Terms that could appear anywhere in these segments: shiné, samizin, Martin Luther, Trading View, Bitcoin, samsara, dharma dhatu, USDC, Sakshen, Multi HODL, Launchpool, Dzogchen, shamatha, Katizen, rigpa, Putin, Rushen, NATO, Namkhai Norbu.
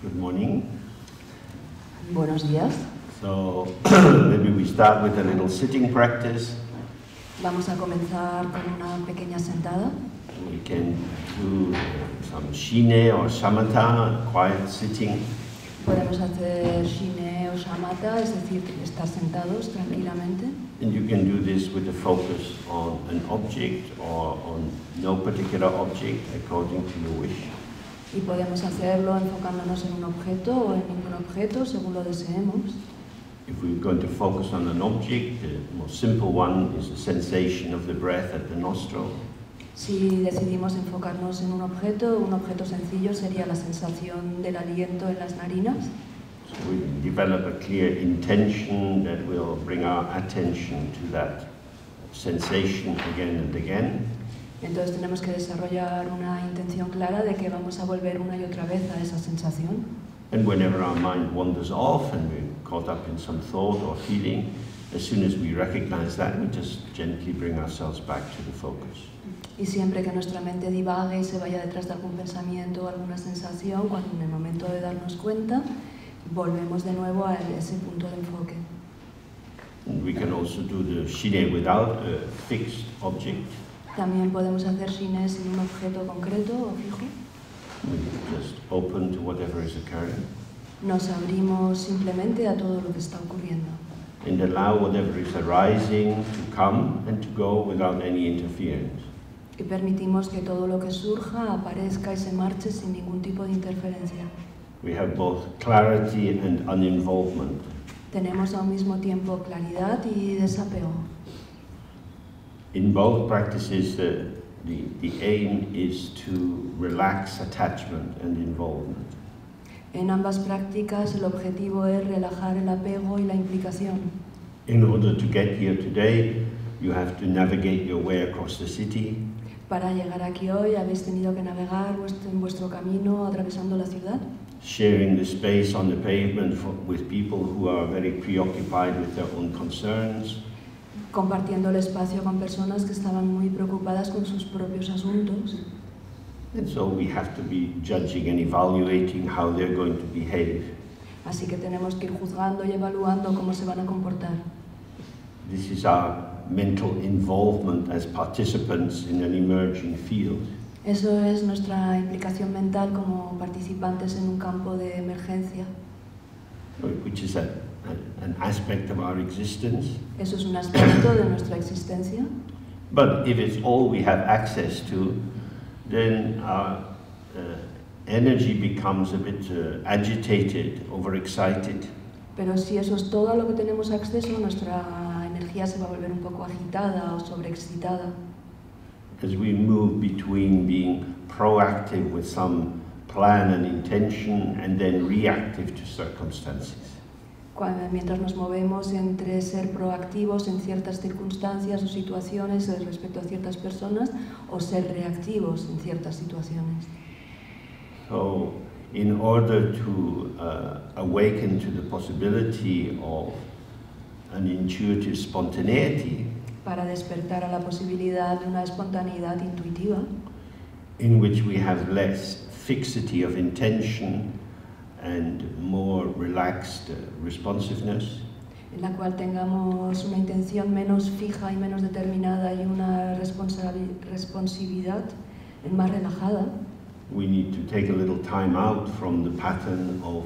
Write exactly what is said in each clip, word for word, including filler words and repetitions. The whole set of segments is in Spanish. Good morning. Buenos días. So, maybe we start with a little sitting practice. Vamos a comenzar con una pequeña sentada. We can do some shiné or shamatha, quiet sitting. Podemos hacer shiné o shamatha, es decir, estar sentados tranquilamente. And you can do this with a focus on an object or on no particular object according to your wish. Y podemos hacerlo enfocándonos en un objeto o en ningún objeto, según lo deseemos. If we're going to focus on an object, the most simple one is the sensation of the breath at the nostril. Si decidimos enfocarnos en un objeto, un objeto sencillo sería la sensación del aliento en las narinas. So we develop a clear intention that will bring our attention to that sensation again and again. Entonces tenemos que desarrollar una intención clara de que vamos a volver una y otra vez a esa sensación. And whenever our mind wanders off and we're caught up in some thought or feeling, as soon as we recognize that, we just gently bring ourselves back to the focus. Y siempre que nuestra mente divague y se vaya detrás de algún pensamiento o alguna sensación, cuando en el momento de darnos cuenta, volvemos de nuevo a ese punto de enfoque. And we can also do the shiné without a fixed object. También podemos hacer shiné sin un objeto concreto o fijo. Just open to whatever is occurring. Nos abrimos simplemente a todo lo que está ocurriendo. And allow whatever is arising to come and to go without any interference. Y permitimos que todo lo que surja aparezca y se marche sin ningún tipo de interferencia. We have both clarity and uninvolvement. Tenemos al mismo tiempo claridad y desapego. In both practices, uh, the, the aim is to relax attachment and involvement. En ambas prácticas, el objetivo es relajar el apego y la implicación. In order to get here today, you have to navigate your way across the city. Para llegar aquí hoy, habéis tenido que navegar vuestro, en vuestro camino atravesando la ciudad. Sharing the space on the pavement for, with people who are very preoccupied with their own concerns. Compartiendo el espacio con personas que estaban muy preocupadas con sus propios asuntos. And so we have to be judging and evaluating how they're going to behave. Así que tenemos que ir juzgando y evaluando cómo se van a comportar. This is our mental involvement as participants in an emerging field. Eso es nuestra implicación mental como participantes en un campo de emergencia. Which is a an aspect of our existence. Eso es un aspecto de nuestra existencia. But if it's all we have access to, then our uh, energy becomes a bit uh, agitated, overexcited. Pero si eso es todo a lo que tenemos acceso, nuestra energía se va a volver un poco agitada o sobreexcitada. As we move between being proactive with some plan and intention and then reactive to circumstances. Mientras nos movemos entre ser proactivos en ciertas circunstancias o situaciones respecto a ciertas personas o ser reactivos en ciertas situaciones. So, in order to uh, awaken to the possibility of an intuitive spontaneity, para despertar a la posibilidad de una espontaneidad intuitiva, in which we have less fixity of intention and more relaxed uh, responsiveness. En la cual tengamos una intención menos fija y menos determinada y una responsividad más relajada. We need to take a little time out from the pattern of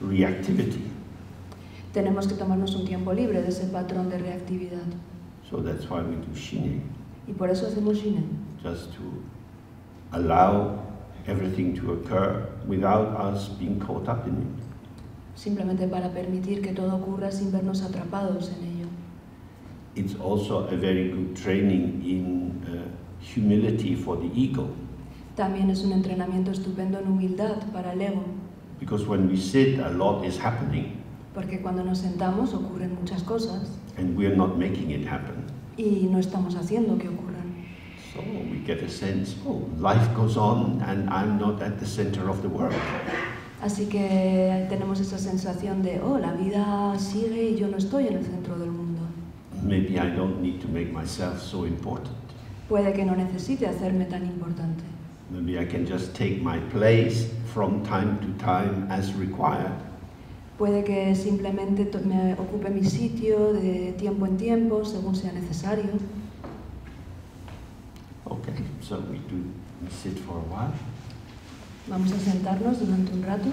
reactivity. Tenemos que tomarnos un tiempo libre de ese patrón de reactividad. So that's why we do shiné. Y por eso hacemos shiné. Just to allow everything to occur without us being caught up in it. Simplemente para permitir que todo ocurra sin vernos atrapados en ello. It's also a very good training in uh, humility for the ego. También es un entrenamiento estupendo en humildad para el ego. Because when we sit, a lot is happening. Porque cuando nos sentamos ocurren muchas cosas. And we are not making it happen. Y no estamos haciendo que ocurra. So we get a sense, oh, life goes on and I'm not at the center of the world. Así que tenemos esa sensación de, oh, la vida sigue y yo no estoy en el centro del mundo. Maybe I don't need to make myself so important. Puede que no necesite hacerme tan importante. Maybe I can just take my place from time to time as required. Puede que simplemente me ocupe mi sitio de tiempo en tiempo, según sea necesario. Okay, so we do we sit for a while. Vamos a sentarnos durante un rato.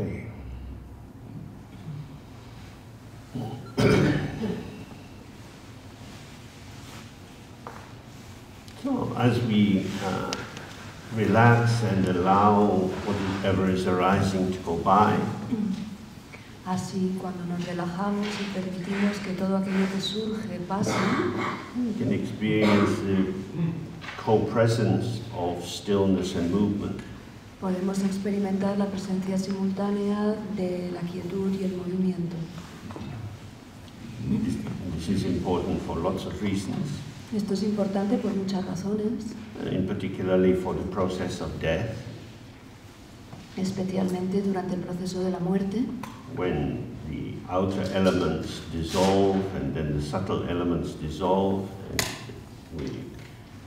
Okay. So as we uh, relax and allow whatever is arising to go by, así cuando nos relajamos y permitimos que todo aquello que surge pase, we can experience the co-presence of stillness and movement. Podemos experimentar la presencia simultánea de la quietud y el movimiento. This is important for lots of reasons. Esto es importante por muchas razones. In particularly for the process of death. Especialmente durante el proceso de la muerte. When the outer elements dissolve and then the subtle elements dissolve, and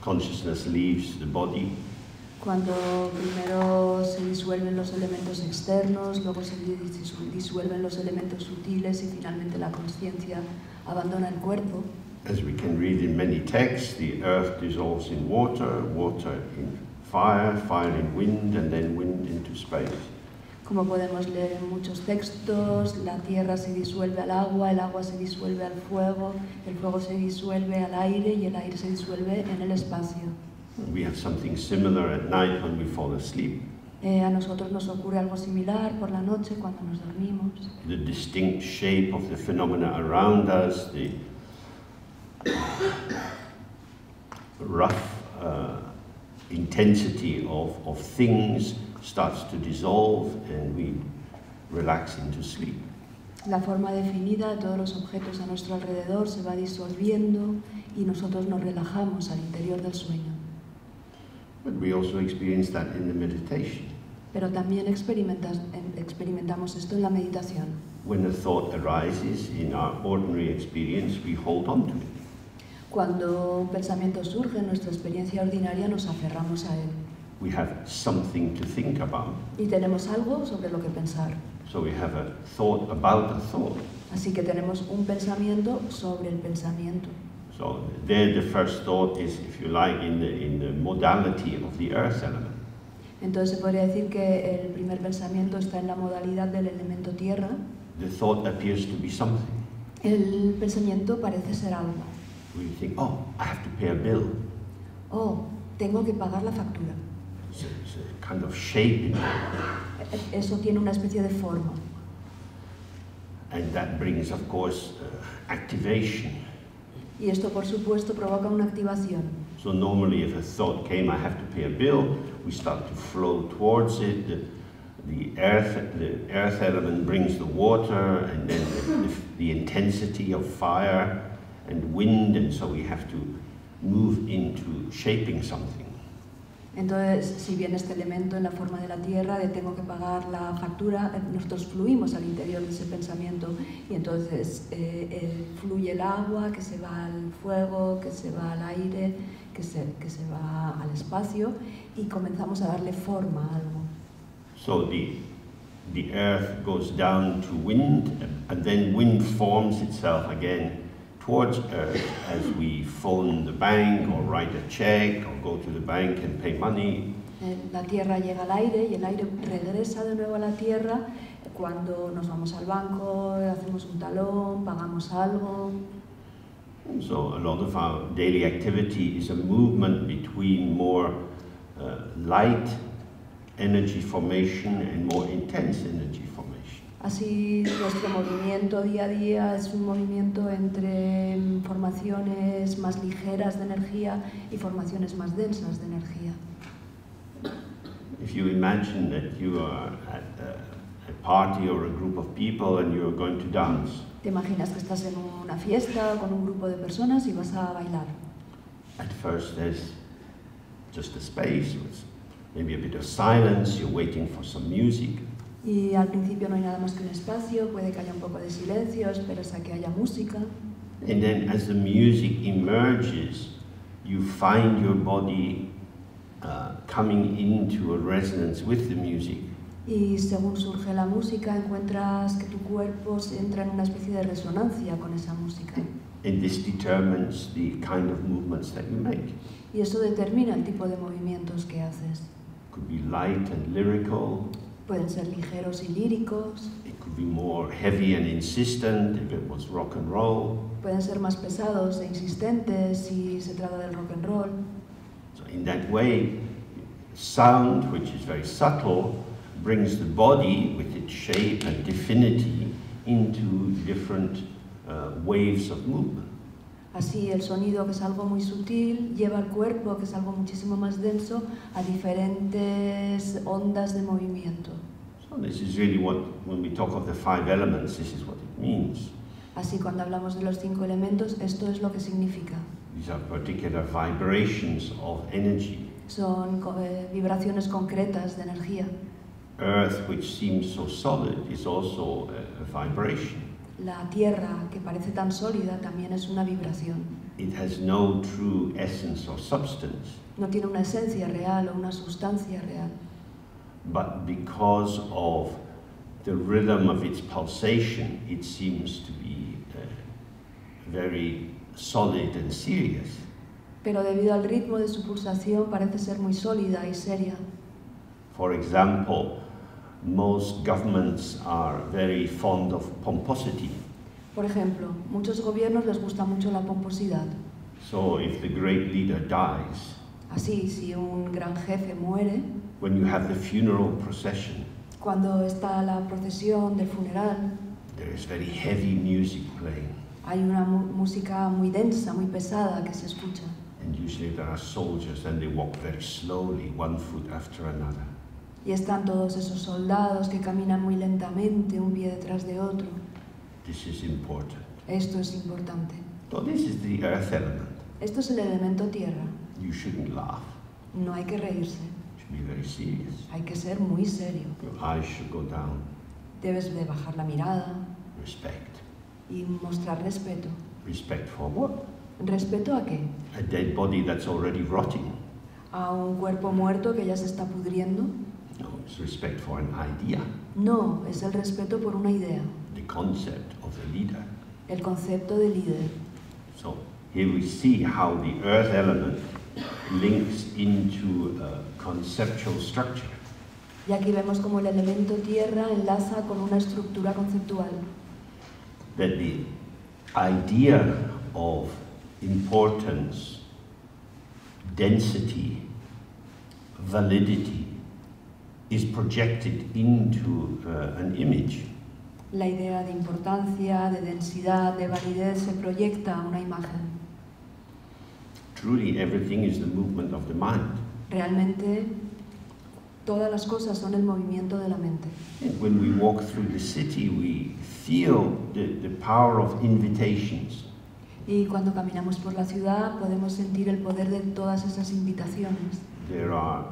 consciousness leaves the body. Cuando primero se disuelven los elementos externos, luego se disuelven los elementos sutiles y finalmente la conciencia abandona el cuerpo. As we can read in many texts, the earth dissolves in water, water in fire, fire in wind, and then wind into space. Como podemos leer en muchos textos, la tierra se disuelve al agua, el agua se disuelve al fuego, el fuego se disuelve al aire y el aire se disuelve en el espacio. We have something similar at night when we fall asleep. Eh, a nosotros nos ocurre algo similar por la noche cuando nos dormimos. The distinct shape of the phenomena around us, the rough uh, intensity of, of things starts to dissolve and we relax into sleep. La forma definida de todos los objetos a nuestro alrededor se va disolviendo y nosotros nos relajamos al interior del sueño. But we also experience that in the meditation. Pero también experimentamos esto en la meditación. When a thought arises in our ordinary experience, we hold on to it. Cuando un pensamiento surge en nuestra experiencia ordinaria, nos aferramos a él. We have something to think about. Y tenemos algo sobre lo que pensar. So we have a thought about a thought. Así que tenemos un pensamiento sobre el pensamiento. So there the first thought is, if you like, in the, in the modality of the earth element. Entonces se podría decir que el primer pensamiento está en la modalidad del elemento tierra. The thought appears to be something. El pensamiento parece ser algo. We think, oh, I have to pay a bill. Oh, tengo que pagar la factura. It's a, it's a kind of shape. Eso tiene una especie de forma. And that brings, of course, uh, activation. Y esto, por supuesto, provoca una activación. So normally, if a thought came, I have to pay a bill, we start to flow towards it. The, the earth, the earth element brings the water, and then the, the, the intensity of fire and wind, and so we have to move into shaping something. Entonces, si viene este elemento en la forma de la tierra, de tengo que pagar la factura, nosotros fluimos al interior de ese pensamiento y entonces eh, eh, fluye el agua, que se va al fuego, que se va al aire, que se, que se va al espacio y comenzamos a darle forma a algo. So the, the earth goes down to wind and then wind forms itself again towards earth as we phone the bank or write a check or go to the bank and pay money. La tierra llega al aire y el aire regresa de nuevo a la tierra cuando nos vamos al banco, hacemos un talón, pagamos algo. So a lot of our daily activity is a movement between more uh, light energy formation and more intense energy formation. Así, nuestro movimiento día a día es un movimiento entre formaciones más ligeras de energía y formaciones más densas de energía. If you imagine that you are at a, a party or a group of people and you are going to dance. Te imaginas que estás en una fiesta con un grupo de personas y vas a bailar. At first there's just a space, with maybe a bit of silence, you're waiting for some music. Y al principio no hay nada más que un espacio, puede que haya un poco de silencio, esperas a que haya música. And then as the music emerges, you find your body uh, coming into a resonance with the music. Y según surge la música, encuentras que tu cuerpo entra en una especie de resonancia con esa música. And this determines the kind of movements that you make. Y eso determina el tipo de movimientos que haces. Could be light and lyrical. Pueden ser ligeros y líricos. It could be more heavy and insistent if it was rock and roll. Pueden ser más pesados e insistentes si se trata del rock and roll. So in that way, sound, which is very subtle, brings the body with its shape and definity into different uh, waves of movement. Así, el sonido, que es algo muy sutil, lleva al cuerpo, que es algo muchísimo más denso, a diferentes ondas de movimiento. Así, cuando hablamos de los cinco elementos, esto es lo que significa. These are particular vibrations of energy. Son eh, vibraciones concretas de energía. Earth, which seems so solid, is also a, a vibration. La tierra, que parece tan sólida, también es una vibración. It has no true essence or substance. No tiene una esencia real o una sustancia real. But because of the rhythm of its pulsation, it seems to be uh, very solid and serious. Pero debido al ritmo de su pulsación parece ser muy sólida y seria. For example, most governments are very fond of pomposity. Por ejemplo, muchos gobiernos les gusta mucho la pomposidad. So if the great leader dies, así, si un gran jefe muere, when you have the funeral procession, cuando está la procesión del funeral, there is very heavy music playing. Hay una música muy densa, muy pesada que se escucha. And usually there are soldiers and they walk very slowly, one foot after another. Y están todos esos soldados que caminan muy lentamente, un pie detrás de otro. This is important. Esto es importante. So this is the earth element. Esto es el elemento tierra. You shouldn't laugh. No hay que reírse. You should be very serious. Hay que ser muy serio. Your eyes should go down. Debes de bajar la mirada. Respect. Y mostrar respeto. Respect for what? ¿Respeto a qué? A dead body that's already rotting. A un cuerpo muerto que ya se está pudriendo. No, it's respect for an idea. No, es el respeto por una idea. The concept of the leader. El concepto de líder. So here we see how the earth element links into a conceptual structure. Y aquí vemos como el elemento tierra enlaza con una estructura conceptual. That the idea of importance, density, validity is projected into uh, an image. La idea de importancia, de densidad, de validez se proyecta a una imagen. Truly, everything is the movement of the mind. Realmente, todas las cosas son el movimiento de la mente. And when we walk through the city, we feel the, the power of invitations. Y cuando caminamos por la ciudad, podemos sentir el poder de todas esas invitaciones. There are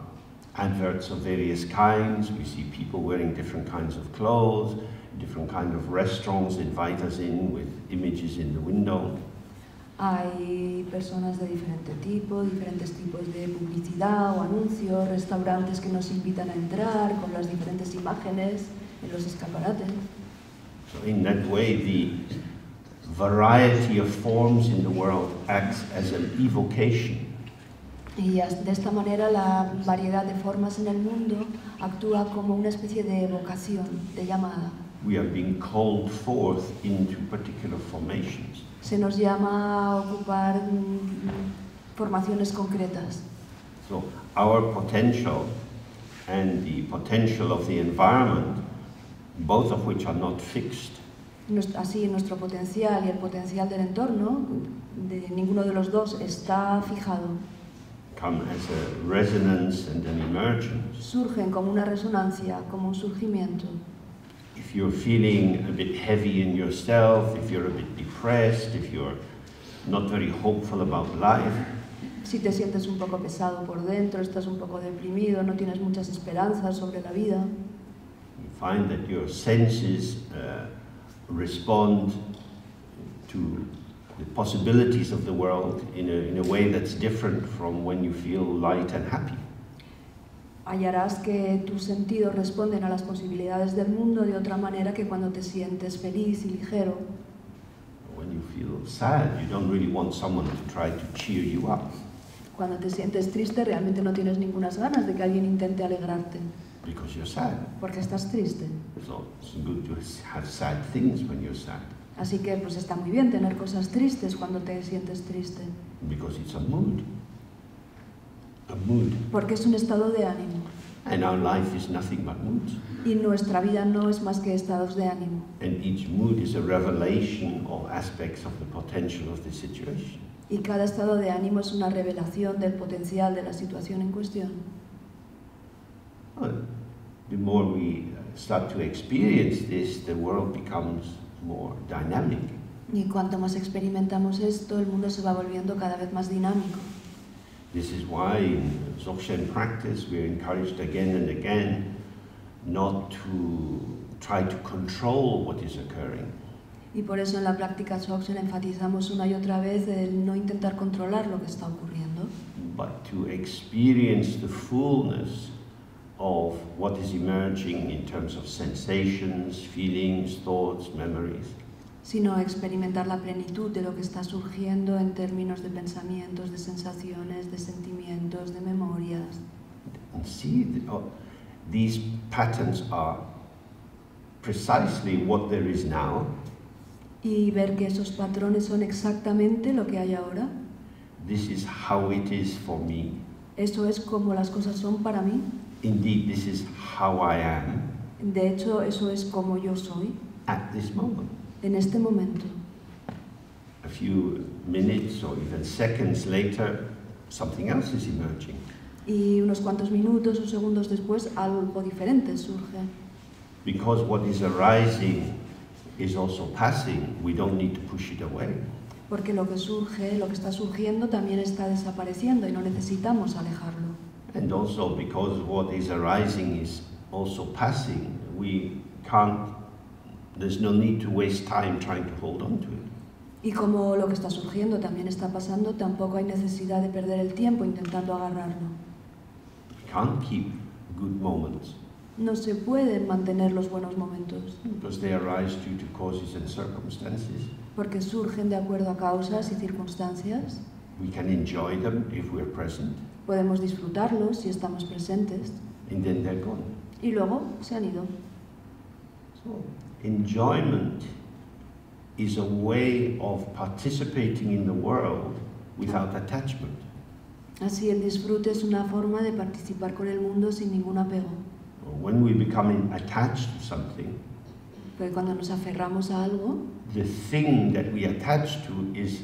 adverts of various kinds. We see people wearing different kinds of clothes. Different kind of restaurants invite us in with images in the window. Hay personas de diferente tipo, diferentes tipos de publicidad o anuncios, restaurantes que nos invitan a entrar con las diferentes imágenes en los escaparates. So in that way, the variety of forms in the world acts as an evocation. Y de esta manera la variedad de formas en el mundo actúa como una especie de evocación, de llamada. We are being called forth into particular formations. Se nos llama a ocupar formaciones concretas. So our potential and the potential of the environment, both of which are not fixed. Así, nuestro potencial y el potencial del entorno, de ninguno de los dos está fijado. Come as a resonance and an emergence. Surgen como una resonancia, como un surgimiento. If you're feeling a bit heavy in yourself, if you're a bit depressed, if you're not very hopeful about life. Si te sientes un poco pesado por dentro, estás un poco deprimido, no tienes muchas esperanzas sobre la vida. You find that your senses uh, respond to the possibilities of the world in a, in a way that's different from when you feel light and happy. Hallarás que tus sentidos responden a las posibilidades del mundo de otra manera que cuando te sientes feliz y ligero. When you feel sad, you don't really want someone to try to cheer you up. Cuando te sientes triste, realmente no tienes ninguna ganas de que alguien intente alegrarte. because you're sad. Porque estás triste. So it's good to have sad things when you're sad. Así que pues está muy bien tener cosas tristes cuando te sientes triste. Because it's a mood. A mood. Porque es un estado de ánimo. And our life is nothing but moods. Y nuestra vida no es más que estados de ánimo. And each mood is a revelation of aspects of the potential of the situation. Y cada estado de ánimo es una revelación del potencial de la situación en cuestión. Well, the more we start to experience this, the world becomes more dynamic. Y cuanto más experimentamos esto, el mundo se va volviendo cada vez más dinámico. This is why in Dzogchen practice we are encouraged again and again not to try to control what is occurring. Y por eso en la práctica Dzogchen enfatizamos una y otra vez el no intentar controlar lo que está ocurriendo. But to experience the fullness of what is emerging in terms of sensations, feelings, thoughts, memories. Sino experimentar la plenitud de lo que está surgiendo en términos de pensamientos, de sensaciones, de sentimientos, de memorias. And see, the, oh, these patterns are precisely what there is now. Y ver que esos patrones son exactamente lo que hay ahora. This is how it is for me. Eso es como las cosas son para mí. Indeed, this is how I am. De hecho, eso es como yo soy. At this moment. En este momento. A few minutes or even seconds later, something else is emerging. Y unos cuantos minutos o segundos después, algo diferente surge. Because what is arising is also passing. We don't need to push it away. Porque lo que surge, lo que está surgiendo, también está desapareciendo y no necesitamos alejarlo. And also because what is arising is also passing. We can't. There's no need to waste time trying to hold on to it. Y como lo que está surgiendo también está pasando, tampoco hay necesidad de perder el tiempo intentando agarrarlo. We can't keep good moments. No se pueden mantener los buenos momentos. Because they arise due to causes and circumstances. Porque surgen de acuerdo a causas y circunstancias. We can enjoy them if we're present. Podemos disfrutarlos si estamos presentes. And then they're gone. Y luego se han ido. So, enjoyment is a way of participating in the world without attachment. Así el disfrute es una forma de participar con el mundo sin ningún apego. When we become attached to something, porque cuando nos aferramos a algo, the thing that we attach to is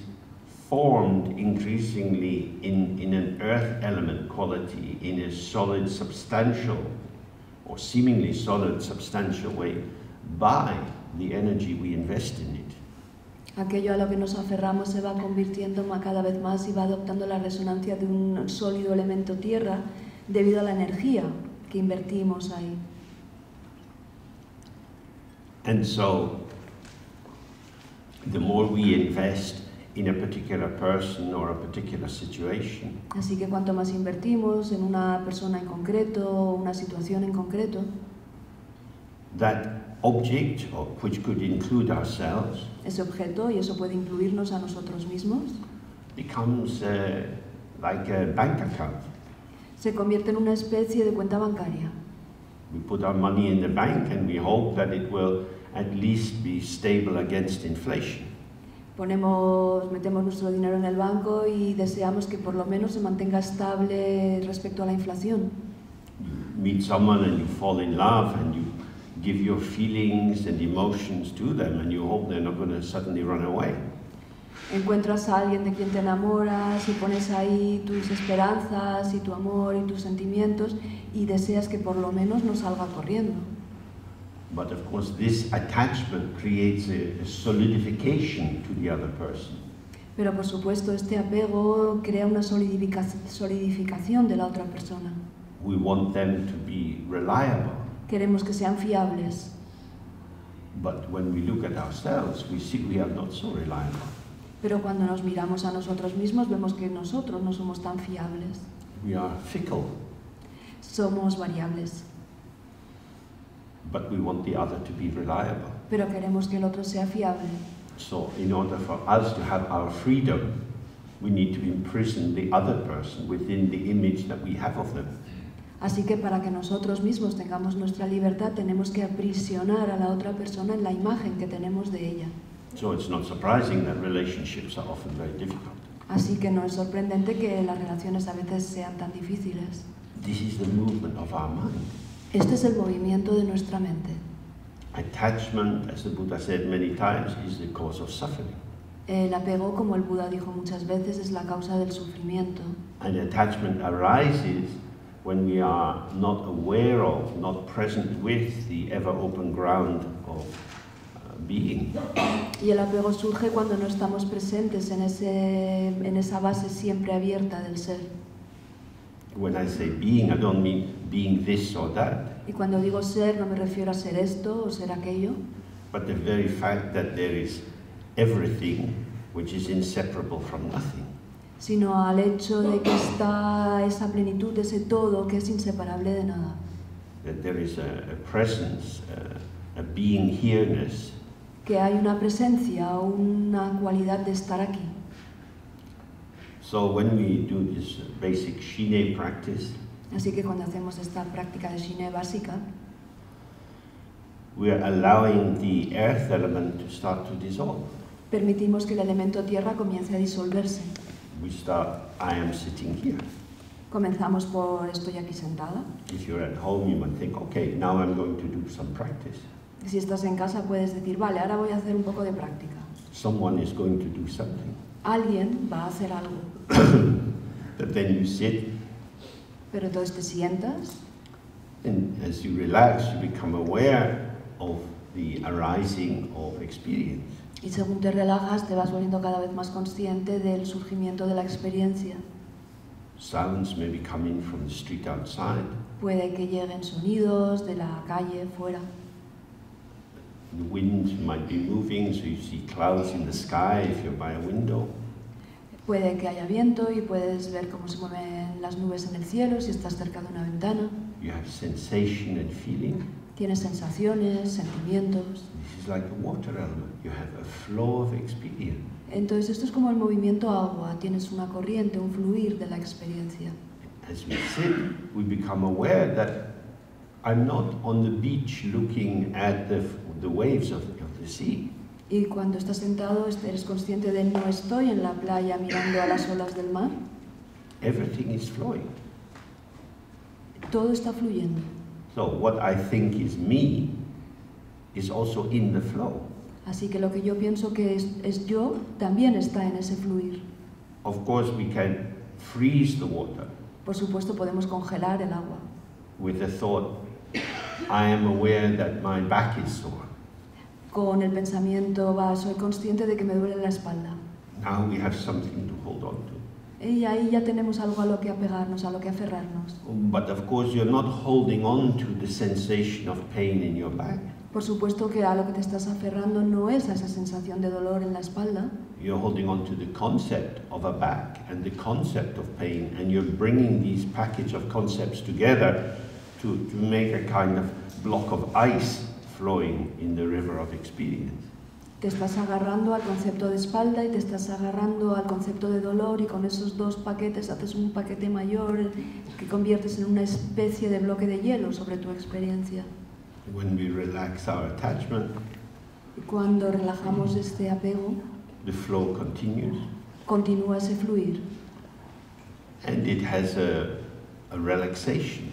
formed increasingly in, in an earth element quality, in a solid, substantial, or seemingly solid, substantial way. By the energy we invest in it. Aquello a lo que nos aferramos se va convirtiendo cada vez más y va adoptando la resonancia de un sólido elemento tierra debido a la energía que invertimos ahí. And so, the more we invest in a particular person or a particular situation. Así que cuanto más invertimos en una persona en concreto o una situación en concreto. That object, or which could include ourselves, ese objeto y eso puede incluirnos a nosotros mismos, becomes uh, like a bank account. Se convierte en una especie de cuenta bancaria. We put our money in the bank and we hope that it will at least be stable against inflation. Ponemos, metemos nuestro dinero en el banco y deseamos que por lo menos se mantenga estable respecto a la inflación. You meet someone and you fall in love and you give your feelings and emotions to them and you hope they're not going to suddenly run away. Encuentras a alguien de quien te enamoras y pones ahí tus esperanzas y tu amor y tus sentimientos y deseas que por lo menos no salga corriendo. But of course this attachment creates a solidification to the other person. Pero por supuesto este apego crea una solidificación de la otra persona. We want them to be reliable. Queremos que sean fiables. But when we look at ourselves, we see we are not so reliable. Pero cuando nos miramos a nosotros mismos, vemos que nosotros no somos tan fiables. We are fickle. Somos variables. But we want the other to be reliable. Pero queremos que el otro sea fiable. So, in order for us to have our freedom, we need to imprison the other person within the image that we have of them. Así que para que nosotros mismos tengamos nuestra libertad, tenemos que aprisionar a la otra persona en la imagen que tenemos de ella. So it's not surprising that relationships are often very difficult. Así que no es sorprendente que las relaciones a veces sean tan difíciles. This is the movement of our mind. Este es el movimiento de nuestra mente. Attachment, as the Buddha said many times, is the cause of suffering. El apego, como el Buda dijo muchas veces, es la causa del sufrimiento. And attachment arises when we are not aware of, not present with the ever-open ground of uh, being. Y el apego surge cuando no estamos presentes en ese, en esa base siempre abierta del ser. When I say being, I don't mean being this or that. Y cuando digo ser, no me refiero a ser esto o ser aquello. But the very fact that there is everything which is inseparable from nothing. Sino al hecho de que está esa plenitud, ese todo que es inseparable de nada. Que hay una presencia, una cualidad de estar aquí. So when we do this basic shiné practice, así que cuando hacemos esta práctica de shiné básica, we are allowing the earth element to start to dissolve. Permitimos que el elemento tierra comience a disolverse. We start, I am sitting here. Comenzamos por estoy aquí sentada. If you're at home, you might think, okay, now I'm going to do some practice. Si estás en casa, puedes decir, vale, ahora voy a hacer un poco de práctica. Someone is going to do something. Alguien va a hacer algo. But then you sit. Pero entonces te sientas. And as you relax, you become aware of the arising of experience. Y según te relajas, te vas volviendo cada vez más consciente del surgimiento de la experiencia. Sounds may be coming from the street outside. Puede que lleguen sonidos de la calle fuera. The wind might be moving, so you see clouds in the sky if you're by a window. Puede que haya viento y puedes ver cómo se mueven las nubes en el cielo si estás cerca de una ventana. You have sensation and feeling. Tienes sensaciones, sentimientos. This is like a water element. You have a flow of experience. Entonces esto es como el movimiento agua. Tienes una corriente, un fluir de la experiencia. As we sit, we become aware that I'm not on the beach looking at the the waves of the, of the sea. Y cuando estás sentado, eres consciente de no estoy en la playa mirando a las olas del mar. Everything is flowing. Todo está fluyendo. So what I think is me is also in the flow. Así que lo que yo pienso que es, es yo también está en ese fluir. Of course we can freeze the water. Por supuesto podemos congelar el agua. With the thought, I am aware that my back is sore. Con el pensamiento va, soy consciente de que me duele la espalda. Now we have something to hold on to. Y ahí ya tenemos algo a lo que apegarnos, a lo que aferrarnos. But of course you're not holding on to the sensation of pain in your back. Por supuesto que a lo que te estás aferrando no es a esa sensación de dolor en la espalda. You're holding on to the concept of a back and the concept of pain, and you're bringing these package of concepts together to to make a kind of block of ice flowing in the river of experience. Te estás agarrando al concepto de espalda y te estás agarrando al concepto de dolor, y con esos dos paquetes haces un paquete mayor que conviertes en una especie de bloque de hielo sobre tu experiencia. When we relax our attachment, cuando relajamos este apego, the flow continues. Continúa ese fluir. And it has a, a relaxation.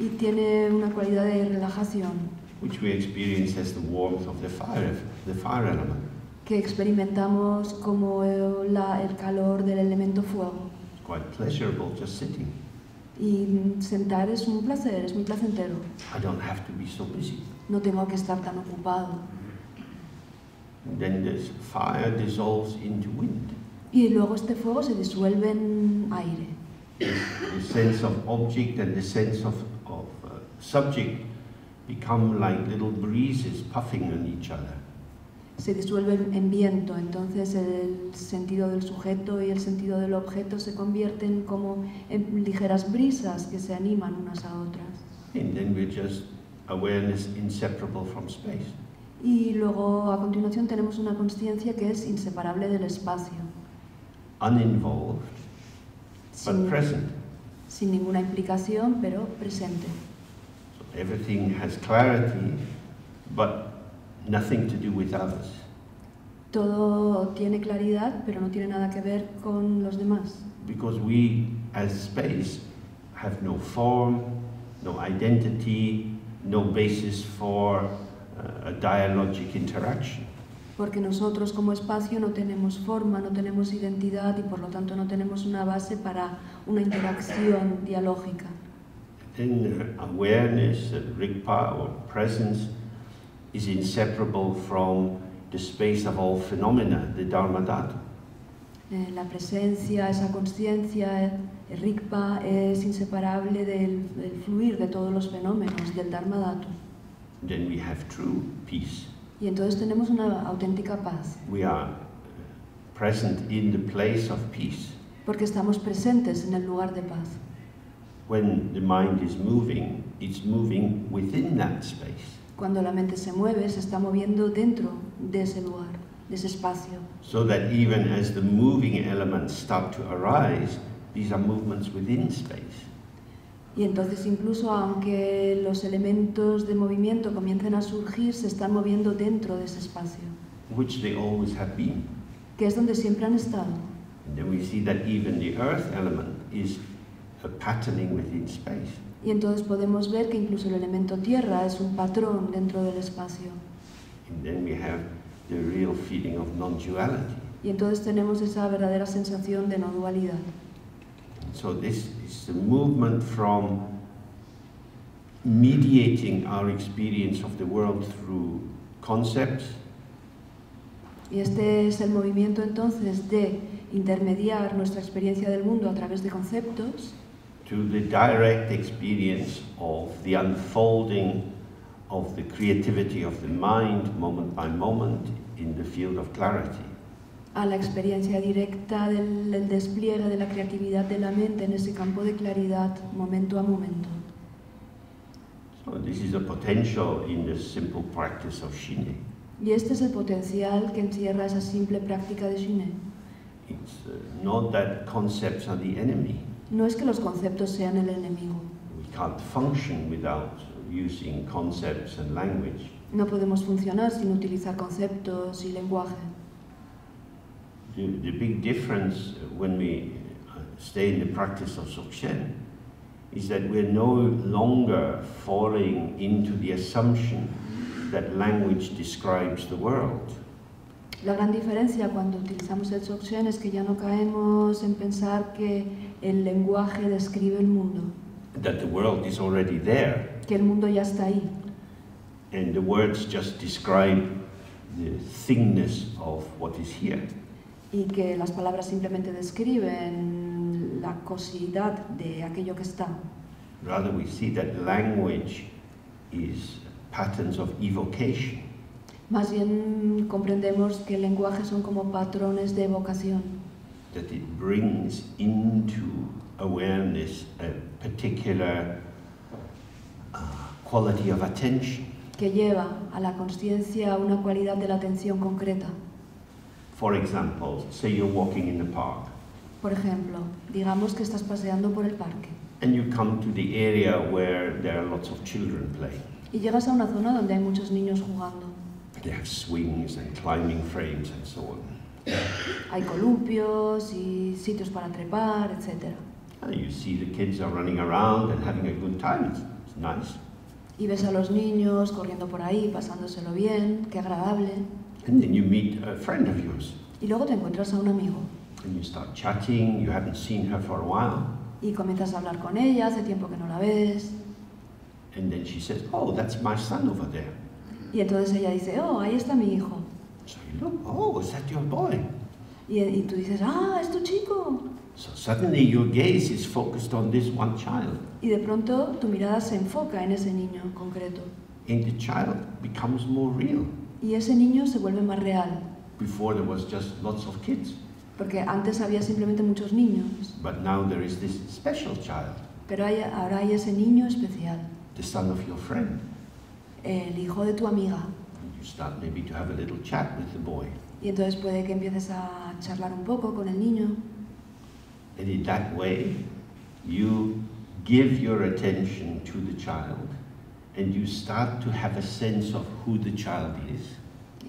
Y tiene una cualidad de relajación. Which we experience as the warmth of the fire, the fire element. Que experimentamos como el, la, el calor del elemento fuego. It's quite pleasurable just sitting. Y sentar es un placer, es muy placentero. I don't have to be so busy. No tengo que estar tan ocupado. And then this fire dissolves into wind. Y luego este fuego se disuelve en aire. The sense of object and the sense of, of uh, subject become like little breezes puffing on each other. Se disuelven en viento, entonces el sentido del sujeto y el sentido del objeto se convierten como en ligeras brisas que se animan unas a otras. And then we're just awareness inseparable from space. Y luego a continuación tenemos una consciencia que es inseparable del espacio. Uninvolved, but present. sin ninguna implicación, pero presente. So everything has clarity, but nothing to do with others. Todo tiene claridad, pero no tiene nada que ver con los demás. Because we, as space, have no form, no identity, no basis for uh, a dialogic interaction. Porque nosotros como espacio no tenemos forma, no tenemos identidad y por lo tanto no tenemos una base para una interacción dialógica. Then awareness, rigpa or presence, is inseparable from the space of all phenomena, the dharma dhatu. Eh, la presencia, esa consciencia, el rigpa, es inseparable del, del fluir de todos los fenómenos, del dharma dhatu. Then we have true peace. Y entonces tenemos una auténtica paz. We are present in the place of peace. Porque estamos presentes en el lugar de paz. When the mind is moving, it's moving within that space. Cuando la mente se mueve, se está moviendo dentro de ese lugar, de ese espacio. So that even as the moving elements start to arise, these are movements within space. Y entonces incluso aunque los elementos de movimiento comiencen a surgir, se están moviendo dentro de ese espacio. Which they always have been. Que es donde siempre han estado. And then we see that even the earth element is a patterning within space. Y entonces podemos ver que incluso el elemento tierra es un patrón dentro del espacio. And then we have the real feeling of non-duality. Y entonces tenemos esa verdadera sensación de no dualidad. So this is the movement from mediating our experience of the world through concepts. Y este es el movimiento entonces de intermediar nuestra experiencia del mundo a través de conceptos. To the direct experience of the unfolding of the creativity of the mind, moment by moment, in the field of clarity. A la experiencia directa del, del despliegue de la creatividad de la mente en ese campo de claridad, momento a momento. So this is a potential in the simple practice of shiné. Y este es el potencial que encierra esa simple práctica de shiné. It's uh, not that concepts are the enemy. No es que los conceptos sean el enemigo. We can't function without using concepts and language. No podemos funcionar sin utilizar conceptos y lenguaje. The, the big difference when we stay in the practice of Dzogchen is that we're no longer falling into the assumption that language describes the world. La gran diferencia cuando utilizamos el Dzogchen es que ya no caemos en pensar que el lenguaje describe el mundo. That the world is already there. Que el mundo ya está ahí. And the words just describe the thingness of what is here. Y que las palabras simplemente describen la cosidad de aquello que está. Rather we see that language is patterns of evocation. Más bien comprendemos que el lenguaje son como patrones de evocación. That it brings into awareness a particular uh, quality of attention. Que lleva a la consciencia una cualidad de la atención concreta. For example, say you're walking in the park. Por ejemplo, digamos que estás paseando por el parque. And you come to the area where there are lots of children playing. Y llegas a una zona donde hay muchos niños jugando. They have swings and climbing frames and so on. Hay columpios y sitios para trepar, etcétera. And you see the kids are running around and having a good time. It's nice. Y ves a los niños corriendo por ahí, pasándoselo bien, qué agradable. And then you meet a friend of yours. Y luego te encuentras a un amigo. And you start chatting. You haven't seen her for a while. Y comienzas a hablar con ella, hace tiempo que no la ves. And then she says, "Oh, that's my son over there." Y entonces ella dice, "Oh, ahí está mi hijo." So you look, "Oh, is that your boy?" Y, y tú dices, "Ah, es tu chico." So suddenly your gaze is focused on this one child. Y de pronto tu mirada se enfoca en ese niño en concreto. And the child becomes more real. Y ese niño se vuelve más real. Before there was just lots of kids. Porque antes había simplemente muchos niños. But now there is this special child. Pero hay, ahora hay ese niño especial. The son of your friend. El hijo de tu amiga. And you start maybe to have a little chat with the boy. Y entonces puede que empieces a charlar un poco con el niño. And in that way, you give your attention to the child and you start to have a sense of who the child is.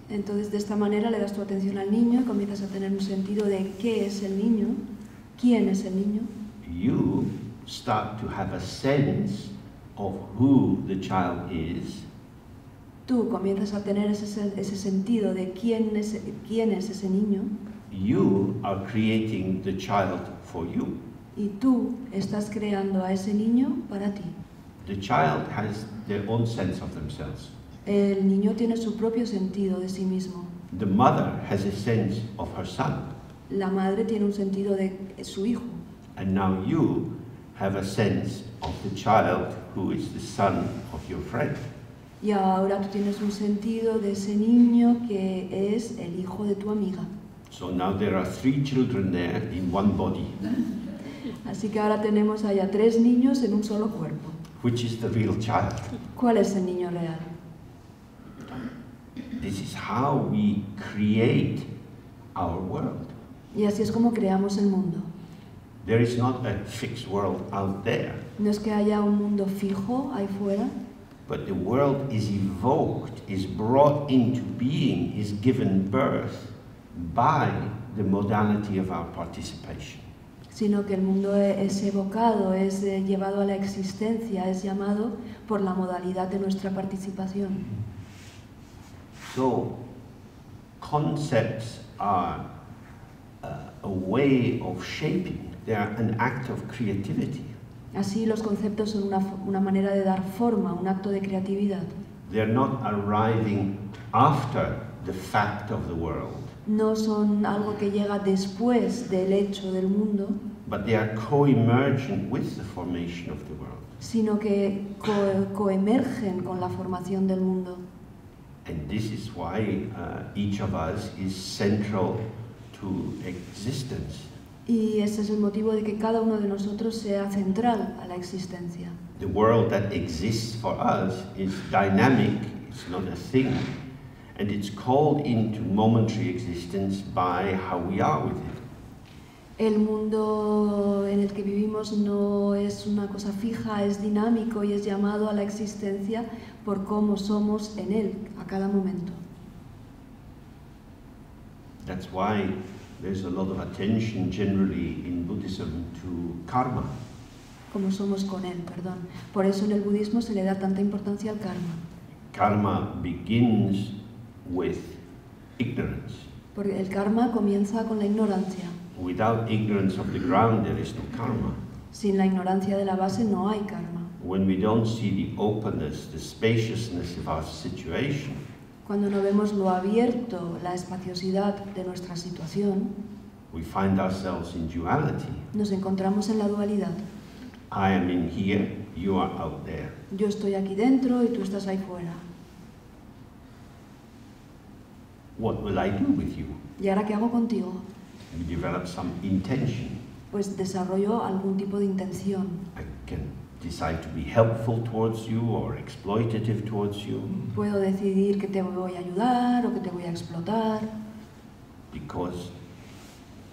Entonces, de esta manera le das tu atención al niño y comienzas a tener un sentido de qué es el niño, quién es el niño. You start to have a sense of who the child is. Tú comienzas a tener ese, ese sentido de quién es, quién es ese niño. You are creating the child for you. Y tú estás creando a ese niño para ti. The child has their own sense of themselves. El niño tiene su propio sentido de sí mismo. The mother has a sense of her son. La madre tiene un sentido de su hijo. And now you have a sense of the child who is the son of your friend. Y ahora tú tienes un sentido de ese niño que es el hijo de tu amiga. So now there are three children there in one body. Así que ahora tenemos allá tres niños en un solo cuerpo. Which is the real child? ¿Cuál es el niño real? This is how we create our world. Y así es como creamos el mundo. There is not a fixed world out there. No es que haya un mundo fijo ahí fuera. But the world is evoked, is brought into being, is given birth by the modality of our participation. Sino que el mundo es evocado, es llevado a la existencia, es llamado por la modalidad de nuestra participación. So, concepts are uh, a way of shaping. They are an act of creativity. Así los conceptos son una, una manera de dar forma, un acto de creatividad. No son algo que llega después del hecho del mundo, sino que coemergen con la formación del mundo. And this is why uh, each of us is central to existence. Y ese es el motivo de que cada uno de nosotros sea central a la existencia. The world that exists for us is dynamic, it's not a thing, and it's called into momentary existence by how we are with it. El mundo en el que vivimos no es una cosa fija, es dinámico y es llamado a la existencia por cómo somos en él a cada momento. That's why there's a lot of attention generally in Buddhism to karma. Como somos con él, perdón. Por eso en el budismo se le da tanta importancia al karma. Karma begins with ignorance. Porque el karma comienza con la ignorancia. Without ignorance of the ground, there is no karma. Sin la ignorancia de la base no hay karma. When we don't see the openness, the spaciousness of our situation. Cuando no vemos lo abierto, la espaciosidad de nuestra situación, we find ourselves in duality. Nos encontramos en la dualidad. I am in here, you are out there. Yo estoy aquí dentro y tú estás ahí fuera. What will I do with you? ¿Y ahora qué hago contigo? You develop some intention. Pues desarrollo algún tipo de intención. I can decide to be helpful towards you or exploitative towards you. Puedo decidir que te voy a ayudar o que te voy a explotar. Because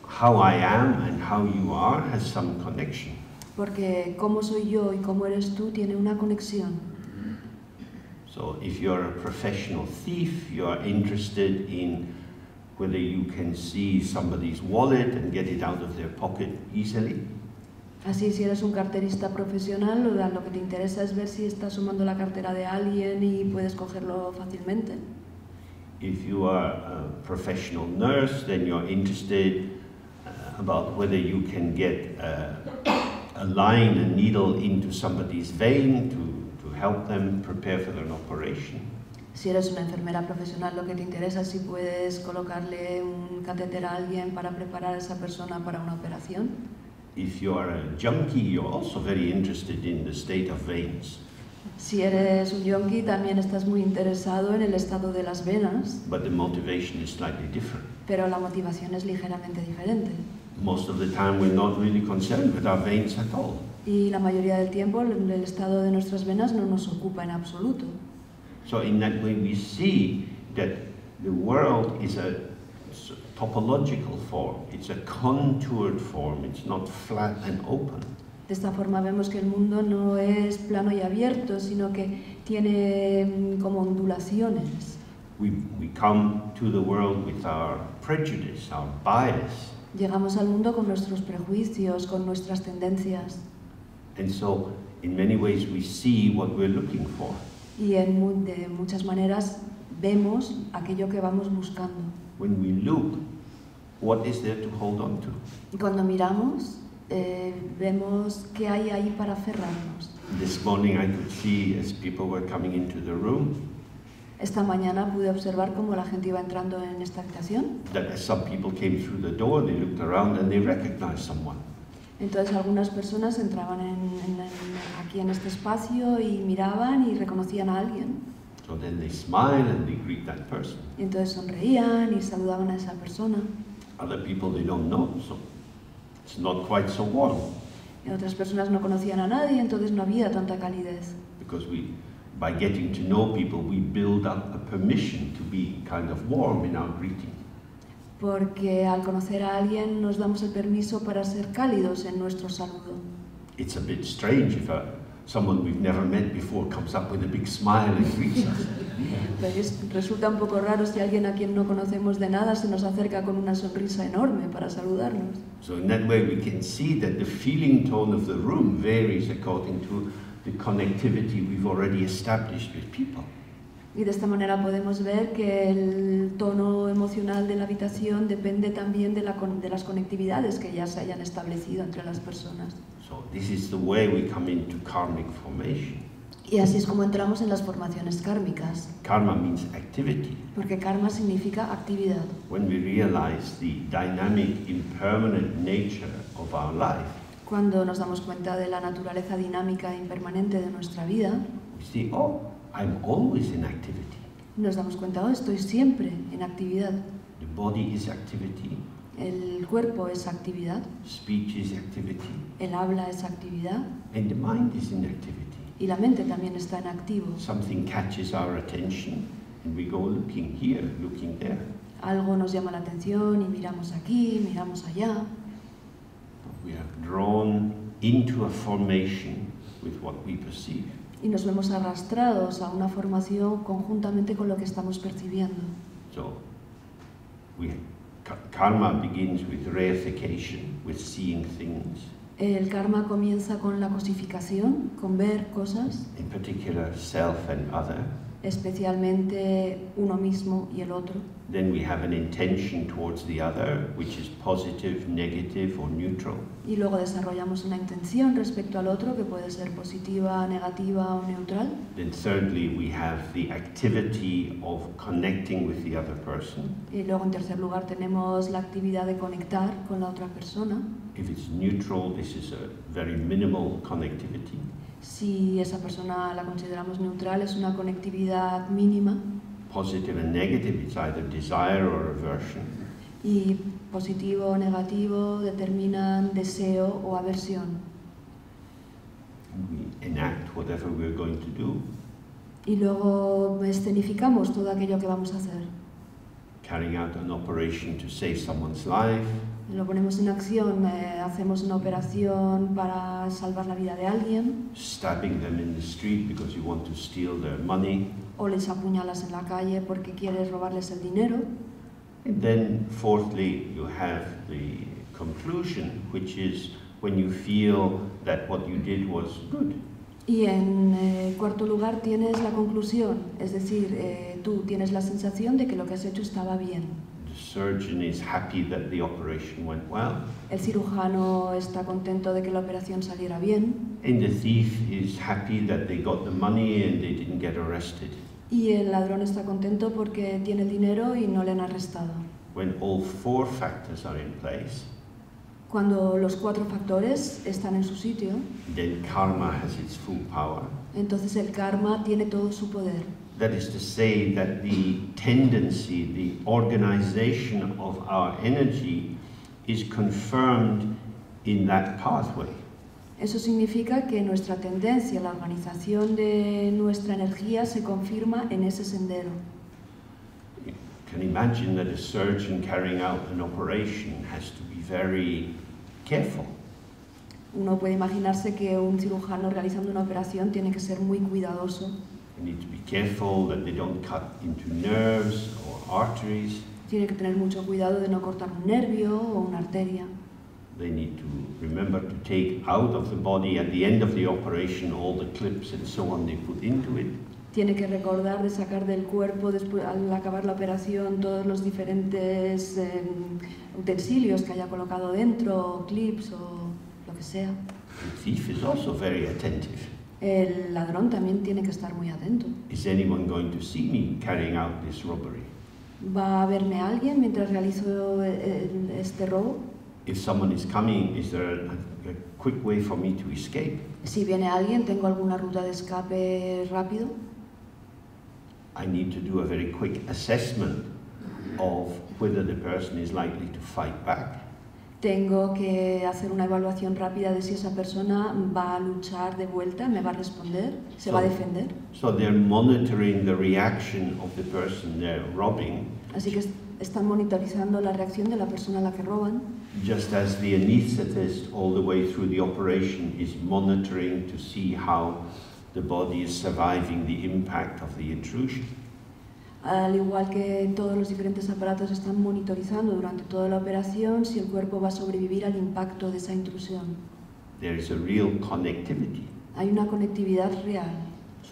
how I am and how you are has some connection. Porque cómo soy yo y cómo eres tú tiene una conexión. So if you're a professional thief, you are interested in whether you can see somebody's wallet and get it out of their pocket easily. Así, si eres un carterista profesional, lo que te interesa es ver si estás sumando la cartera de alguien y puedes cogerlo fácilmente. If you are a professional nurse, then you're interested about whether you can get a, a line, a needle into somebody's vein to, to help them prepare for an operation. Si eres una enfermera profesional, lo que te interesa es si puedes colocarle un catéter a alguien para preparar a esa persona para una operación. If you are a junkie, you're also very interested in the state of veins. Si eres un junkie, también estás muy interesado en el estado de las venas. But the motivation is slightly different. Pero la motivación es ligeramente diferente. Most of the time, we're not really concerned with our veins at all. Y la mayoría del tiempo, el estado de nuestras venas no nos ocupa en absoluto. So in that way, we see that the world is a topological form, it's a contoured form, it's not flat and open. De esta forma vemos que el mundo no es plano y abierto, sino que tiene como ondulaciones. We, we come to the world with our prejudice, our bias. Llegamos al mundo con nuestros prejuicios, con nuestras tendencias. And so, in many ways, we see what we're looking for. Y en, de muchas maneras vemos aquello que vamos buscando. When we look, what is there to hold on to? Y cuando miramos, eh, vemos qué hay ahí para aferrarnos. This morning I could see as people were coming into the room. Esta mañana pude observar cómo la gente iba entrando en esta habitación. Entonces algunas personas entraban en, en, en, aquí en este espacio y miraban y reconocían a alguien. So then they smile and they greet that person. Y entonces sonreían y saludaban a esa persona. Other people they don't know, so it's not quite so warm. Y otras personas no conocían a nadie, entonces no había tanta calidez. Because we By getting to know people, we build up a permission to be kind of warm in our greeting. Porque al conocer a alguien nos damos el permiso para ser cálidos en nuestro saludo. It's a bit strange if a, someone we've never met before comes up with a big smile and greets us. Pero es, resulta un poco raro si alguien a quien no conocemos de nada se nos acerca con una sonrisa enorme para saludarnos. So in that way, we can see that the feeling tone of the room varies according to the connectivity we've already established with people. Y de esta manera podemos ver que el tono emocional de la habitación depende también de, la, de las conectividades que ya se hayan establecido entre las personas. So this is the way we come into karmic formation. Y así es como entramos en las formaciones kármicas. Karma means activity. Porque karma significa actividad. When we realize the dynamic, impermanent nature of our life. Cuando nos damos cuenta de la naturaleza dinámica e impermanente de nuestra vida, see, oh, I'm always in activity. Nos damos cuenta, oh, estoy siempre en actividad. The body is activity. El cuerpo es actividad. Speech is activity. El habla es actividad. And the mind is in activity. Y la mente también está en activo. Something catches our attention and we go looking here, looking there. Algo nos llama la atención y miramos aquí, miramos allá. We are drawn into a formation with what we perceive. Y nos vemos arrastrados a una formación conjuntamente con lo que estamos percibiendo. So, we, karma begins with reification, with seeing things. El karma comienza con la cosificación, con ver cosas. In particular, self and other. Especialmente uno mismo y el otro. Then we have an intention towards the other, which is positive, negative, or neutral. Y luego desarrollamos una intención respecto al otro que puede ser positiva, negativa o neutral. Then thirdly, we have the activity of connecting with the other person. Y luego en tercer lugar tenemos la actividad de conectar con la otra persona. If it's neutral, this is a very minimal connectivity. Si esa persona la consideramos neutral, es una conectividad mínima. Positive and negative, it's either desire or aversion. Y positivo o negativo determinan deseo o aversión. We enact whatever we're going to do. Y luego escenificamos todo aquello que vamos a hacer. Carrying out an operation to save someone's life. Lo ponemos en acción, eh, hacemos una operación para salvar la vida de alguien. Stabbing them in the street because you want to steal their money. O les apuñalas en la calle porque quieres robarles el dinero. And then, fourthly, you have the conclusion, which is when you feel that what you did was good. Y en eh, cuarto lugar tienes la conclusión, es decir, eh, tú tienes la sensación de que lo que has hecho estaba bien. The surgeon is happy that the operation went well. El cirujano está contento de que la operación saliera bien. And the thief is happy that they got the money and they didn't get arrested. Y el ladrón está contento porque tiene el dinero y no le han arrestado. When all four factors are in place. Cuando los cuatro factores están en su sitio. Then karma has its full power. Entonces el karma tiene todo su poder. That is to say that the tendency, the organization of our energy is confirmed in that pathway. Eso significa que nuestra tendencia, la organización de nuestra energía se confirma en ese sendero. You can imagine that a surgeon carrying out an operation has to be very careful. uno puede imaginarse que un cirujano realizando una operación tiene que ser muy cuidadoso. Tiene que tener mucho cuidado de no cortar un nervio o una arteria. They need to remember to take out of the body at the end of the operation all the clips and so on they put into it. Tiene que recordar de sacar del cuerpo después, al acabar la operación, todos los diferentes eh, utensilios que haya colocado dentro, clips o lo que sea. The thief is also very attentive. El ladrón también tiene que estar muy atento. Is anyone going to see me carrying out this robbery? ¿Va a verme alguien mientras realizo este robo? If someone is coming, is there a, a quick way for me to escape? Si viene alguien, ¿tengo alguna ruta de escape rápido? I need to do a very quick assessment of whether the person is likely to fight back. Tengo que hacer una evaluación rápida de si esa persona va a luchar de vuelta, me va a responder, se so, va a defender. So they're monitoring the reaction of the person they're robbing. Así que están monitorizando la reacción de la persona a la que roban. Just as the anesthetist all the way through the operation is monitoring to see how the body is surviving the impact of the intrusion. Al igual que todos los diferentes aparatos están monitorizando durante toda la operación si el cuerpo va a sobrevivir al impacto de esa intrusión. There is a real connectivity. Hay una conectividad real.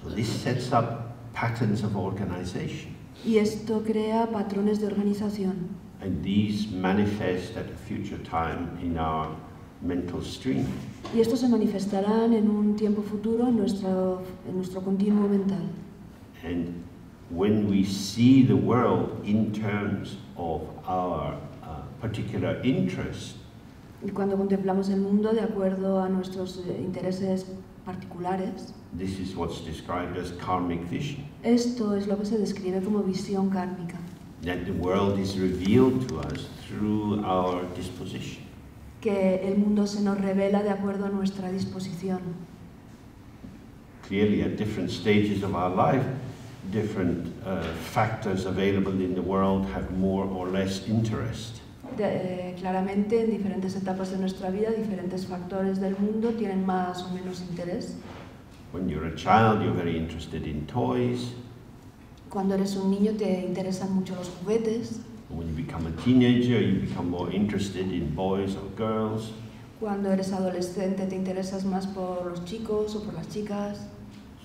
So this sets up patterns of organization. Y esto crea patrones de organización. And these manifest at a future time in our mental stream. Y estos se manifestarán en un tiempo futuro en nuestro en nuestro continuo mental. And when we see the world in terms of our uh, particular interests. Y cuando contemplamos el mundo de acuerdo a nuestros intereses particulares. This is what's described as karmic vision. Esto es lo que se describe como visión kármica. That the world is revealed to us through our disposition. Que el mundo se nos revela de acuerdo a nuestra disposición. Clearly, at different stages of our life, different uh, factors available in the world have more or less interest. De, claramente, en diferentes etapas de nuestra vida, diferentes factores del mundo tienen más o menos interés. When you're a child, you're very interested in toys. Cuando eres un niño te interesan mucho los juguetes. When you become a teenager, you become more interested in boys or girls. Cuando eres adolescente te interesas más por los chicos o por las chicas.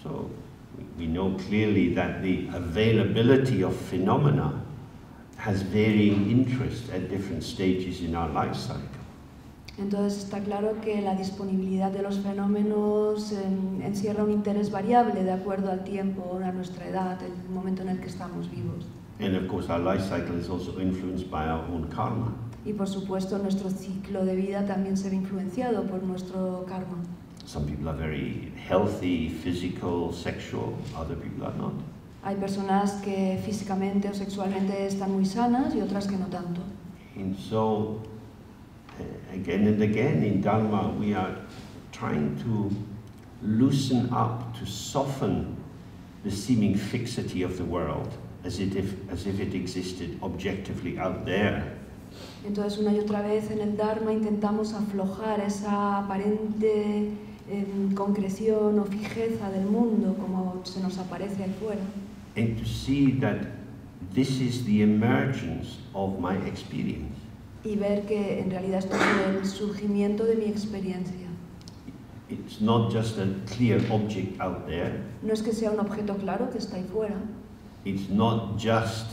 So we know clearly that the availability of phenomena has varying interest at different stages in our life cycle. Entonces está claro que la disponibilidad de los fenómenos en, encierra un interés variable de acuerdo al tiempo, a nuestra edad, el momento en el que estamos vivos. And of course our life cycle is also influenced by our own karma. Y por supuesto nuestro ciclo de vida también se ve influenciado por nuestro karma. Some people are very healthy, physical, sexual, other people are not. Hay personas que físicamente o sexualmente están muy sanas y otras que no tanto. And so, again and again in Dharma we are trying to loosen up, to soften the seeming fixity of the world as if, as if it existed objectively out there. Entonces una y otra vez en el Dharma intentamos aflojar esa aparente eh, concreción o fijeza del mundo como se nos aparece ahí fuera. And to see that this is the emergence of my experience. Y ver que en realidad esto es el surgimiento de mi experiencia. It's not just a clear object out there. No es que sea un objeto claro que está ahí fuera. It's not just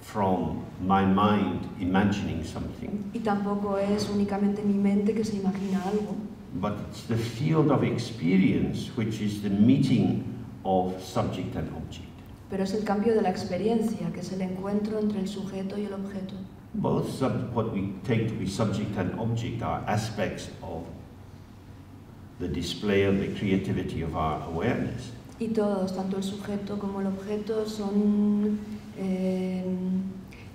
from my mind imagining something. Y tampoco es únicamente mi mente que se imagina algo. But it's the field of experience which is the meeting of subject and object. Pero es el cambio de la experiencia, que es el encuentro entre el sujeto y el objeto. Both sub what we take to be subject and object are aspects of the display of the creativity of our awareness. Y todos, tanto el sujeto como el objeto, son eh,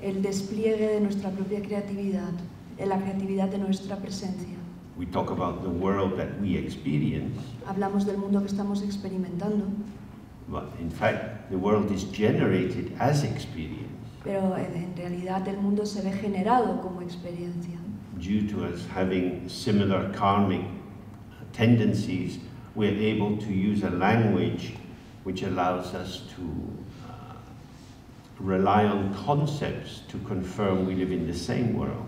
el despliegue de nuestra propia creatividad, la creatividad de nuestra presencia. We talk about the world that we experience. Hablamos del mundo que estamos experimentando. But in fact, the world is generated as experience. Pero en realidad el mundo se ve generado como experiencia. Due to us having similar karmic tendencies, we're able to use a language which allows us to uh, rely on concepts to confirm we live in the same world.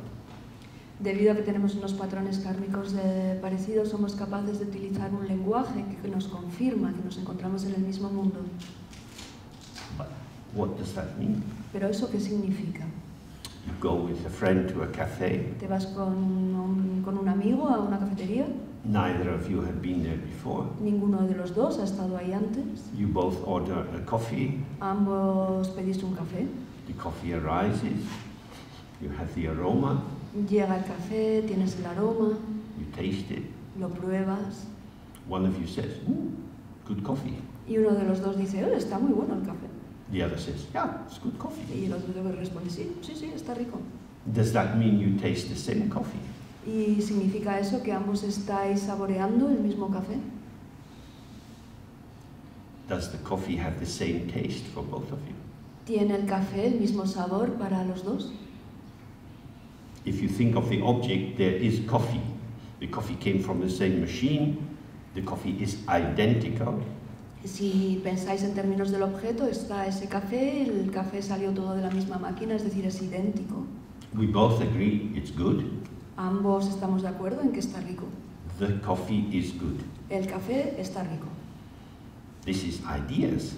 Debido a que tenemos unos patrones kármicos de parecidos, somos capaces de utilizar un lenguaje que nos confirma que nos encontramos en el mismo mundo. But what does that mean? Pero eso qué significa? You go with a friend to a café. Te vas con un, con un amigo a una cafetería. Neither of you have been there before. Ninguno de los dos ha estado ahí antes. You both order a coffee. Ambos pedís un café. The coffee arises. You have the aroma. Llega el café, tienes el aroma. You taste it. Lo pruebas. One of you says, mm, "Good coffee." Y uno de los dos dice, oh, está muy bueno el café. The other says, yeah, it's good coffee. Y el otro responde, sí, sí, sí, está rico. Does that mean you taste the same coffee? ¿Y significa eso que ambos estáis saboreando el mismo café? Does the coffee have the same taste for both of you? ¿Tiene el café el mismo sabor para los dos? If you think of the object, there is coffee. The coffee came from the same machine. The coffee is identical. Si pensáis en términos del objeto, está ese café, el café salió todo de la misma máquina, es decir, es idéntico. We both agree it's good. Ambos estamos de acuerdo en que está rico. The coffee is good. El café está rico. This is ideas.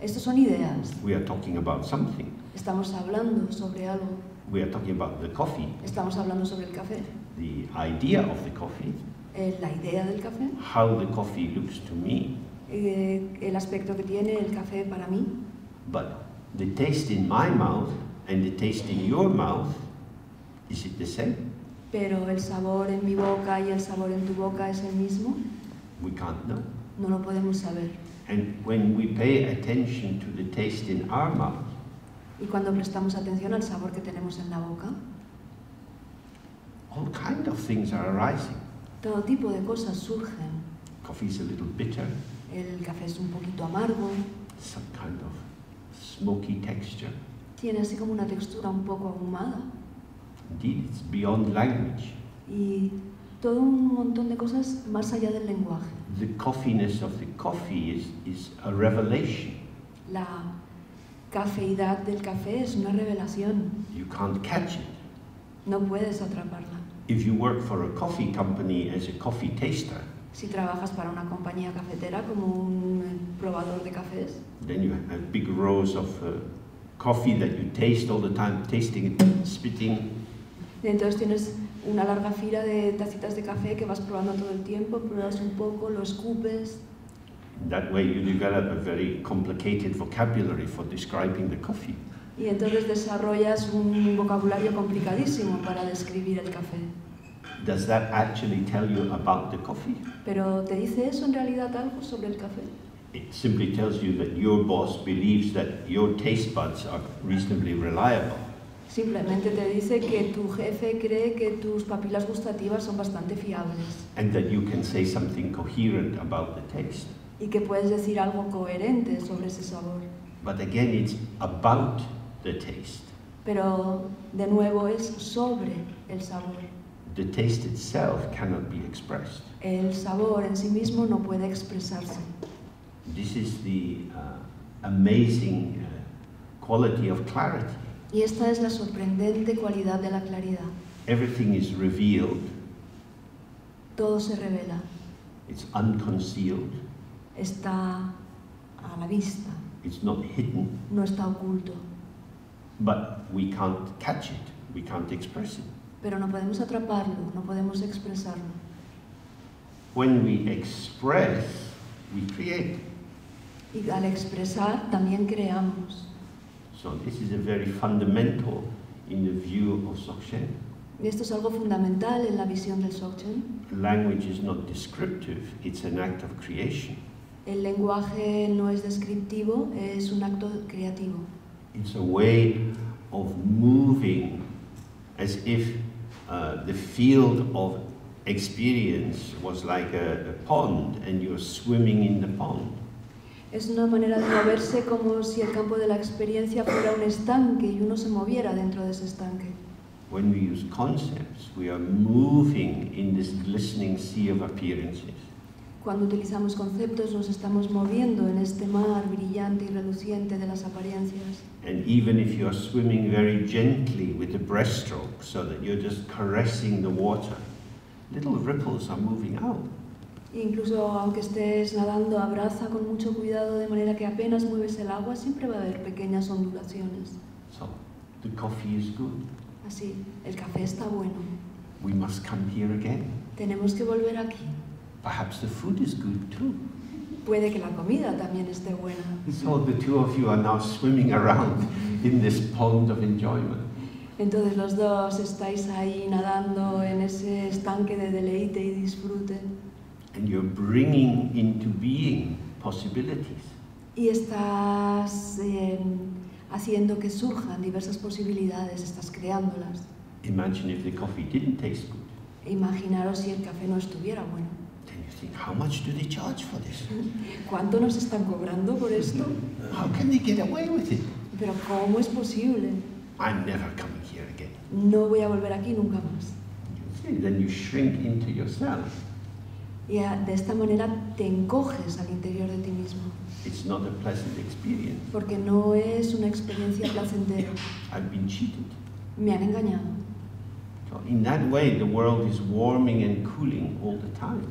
Estos son ideas. We are talking about something. Estamos hablando sobre algo. We are talking about the coffee. Estamos hablando sobre el café. The idea of the coffee. La idea del café. How the coffee looks to me. El aspecto que tiene el café para mí. But the taste in my mouth and the taste in your mouth, is it the same? Pero el sabor en mi boca y el sabor en tu boca es el mismo. We can't know. No lo podemos saber. And when we pay attention to the taste in our mouth. Y cuando prestamos atención al sabor que tenemos en la boca. All kind of things are arising. Todo tipo de cosas surgen. Coffee is a little bitter. El café es un poquito amargo. Some kind of smoky texture. Tiene así como una textura un poco ahumada. Indeed, it's beyond language. Y todo un montón de cosas más allá del lenguaje. The coffiness of the coffee is, is a revelation. La cafeidad del café es una revelación. You can't catch it. No puedes atraparla. If you work for a coffee company as a coffee taster. Si trabajas para una compañía cafetera como un probador de cafés. Then you have big rows of uh, coffee that you taste all the time, tasting it, spitting. Entonces tienes una larga fila de tacitas de café que vas probando todo el tiempo, pruebas un poco, lo escupes. That way you develop a very complicated vocabulary for describing the coffee. Y entonces desarrollas un vocabulario complicadísimo para describir el café. Does that actually tell you about the coffee? Pero te dice eso en realidad algo sobre el café. It simply tells you that your boss believes that your taste buds are reasonably reliable. Simplemente te dice que tu jefe cree que tus papilas gustativas son bastante fiables. And that you can say something coherent about the taste. Y que puedes decir algo coherente sobre ese sabor. But again, it's about the taste. Pero de nuevo es sobre el sabor. The taste itself cannot be expressed. El sabor en sí mismo no puede expresarse. This is the uh, amazing uh, quality of clarity. Y esta es la sorprendente cualidad de la claridad. Everything is revealed. Todo se revela. It's unconcealed. Está a la vista. It's not hidden. No está oculto. But we can't catch it. We can't express it. Pero no podemos atraparlo, no podemos expresarlo. When we express, we create. Y al expresar también creamos. So this is a very fundamental in the view of Dzogchen. Y esto es algo fundamental en la visión del Dzogchen. Language is not descriptive; it's an act of creation. El lenguaje no es descriptivo, es un acto creativo. It's a way of moving, as if. Uh, the field of experience was like a, a pond, and you're swimming in the pond. Es una manera de moverse como si el campo de la experiencia fuera un estanque y uno se moviera dentro de ese estanque. when we use concepts, we are moving in this glistening sea of appearances. Cuando utilizamos conceptos, nos estamos moviendo en este mar brillante y reluciente de las apariencias. And even if you are swimming very gently with the breaststroke, so that you're just caressing the water, little ripples are moving out. Incluso aunque estés nadando, abraza con mucho cuidado de manera que apenas mueves el agua, siempre va a haber pequeñas ondulaciones. So, the coffee is good. Así, el café está bueno. We must come here again. Tenemos que volver aquí. Perhaps the food is good too. Puede que la comida también esté buena. So the two of you are now swimming around in this pond of enjoyment. Entonces los dos estáis ahí nadando en ese estanque de deleite y disfrute. And you're bringing into being possibilities. Y estás eh, haciendo que surjan diversas posibilidades, estás creándolas. Imagine if the coffee didn't taste good. Imaginaros si el café no estuviera bueno. How much do they charge for this? ¿Cuánto nos están cobrando por esto? How can they get away with it? Pero ¿cómo es posible? I'm never coming here again. No voy a volver aquí nunca más. See, then you shrink into yourself. Y de esta manera te encoges al interior de ti mismo. It's not a pleasant experience. Porque no es una experiencia placentera. I've been cheated. Me han engañado. So in that way, the world is warming and cooling all the time.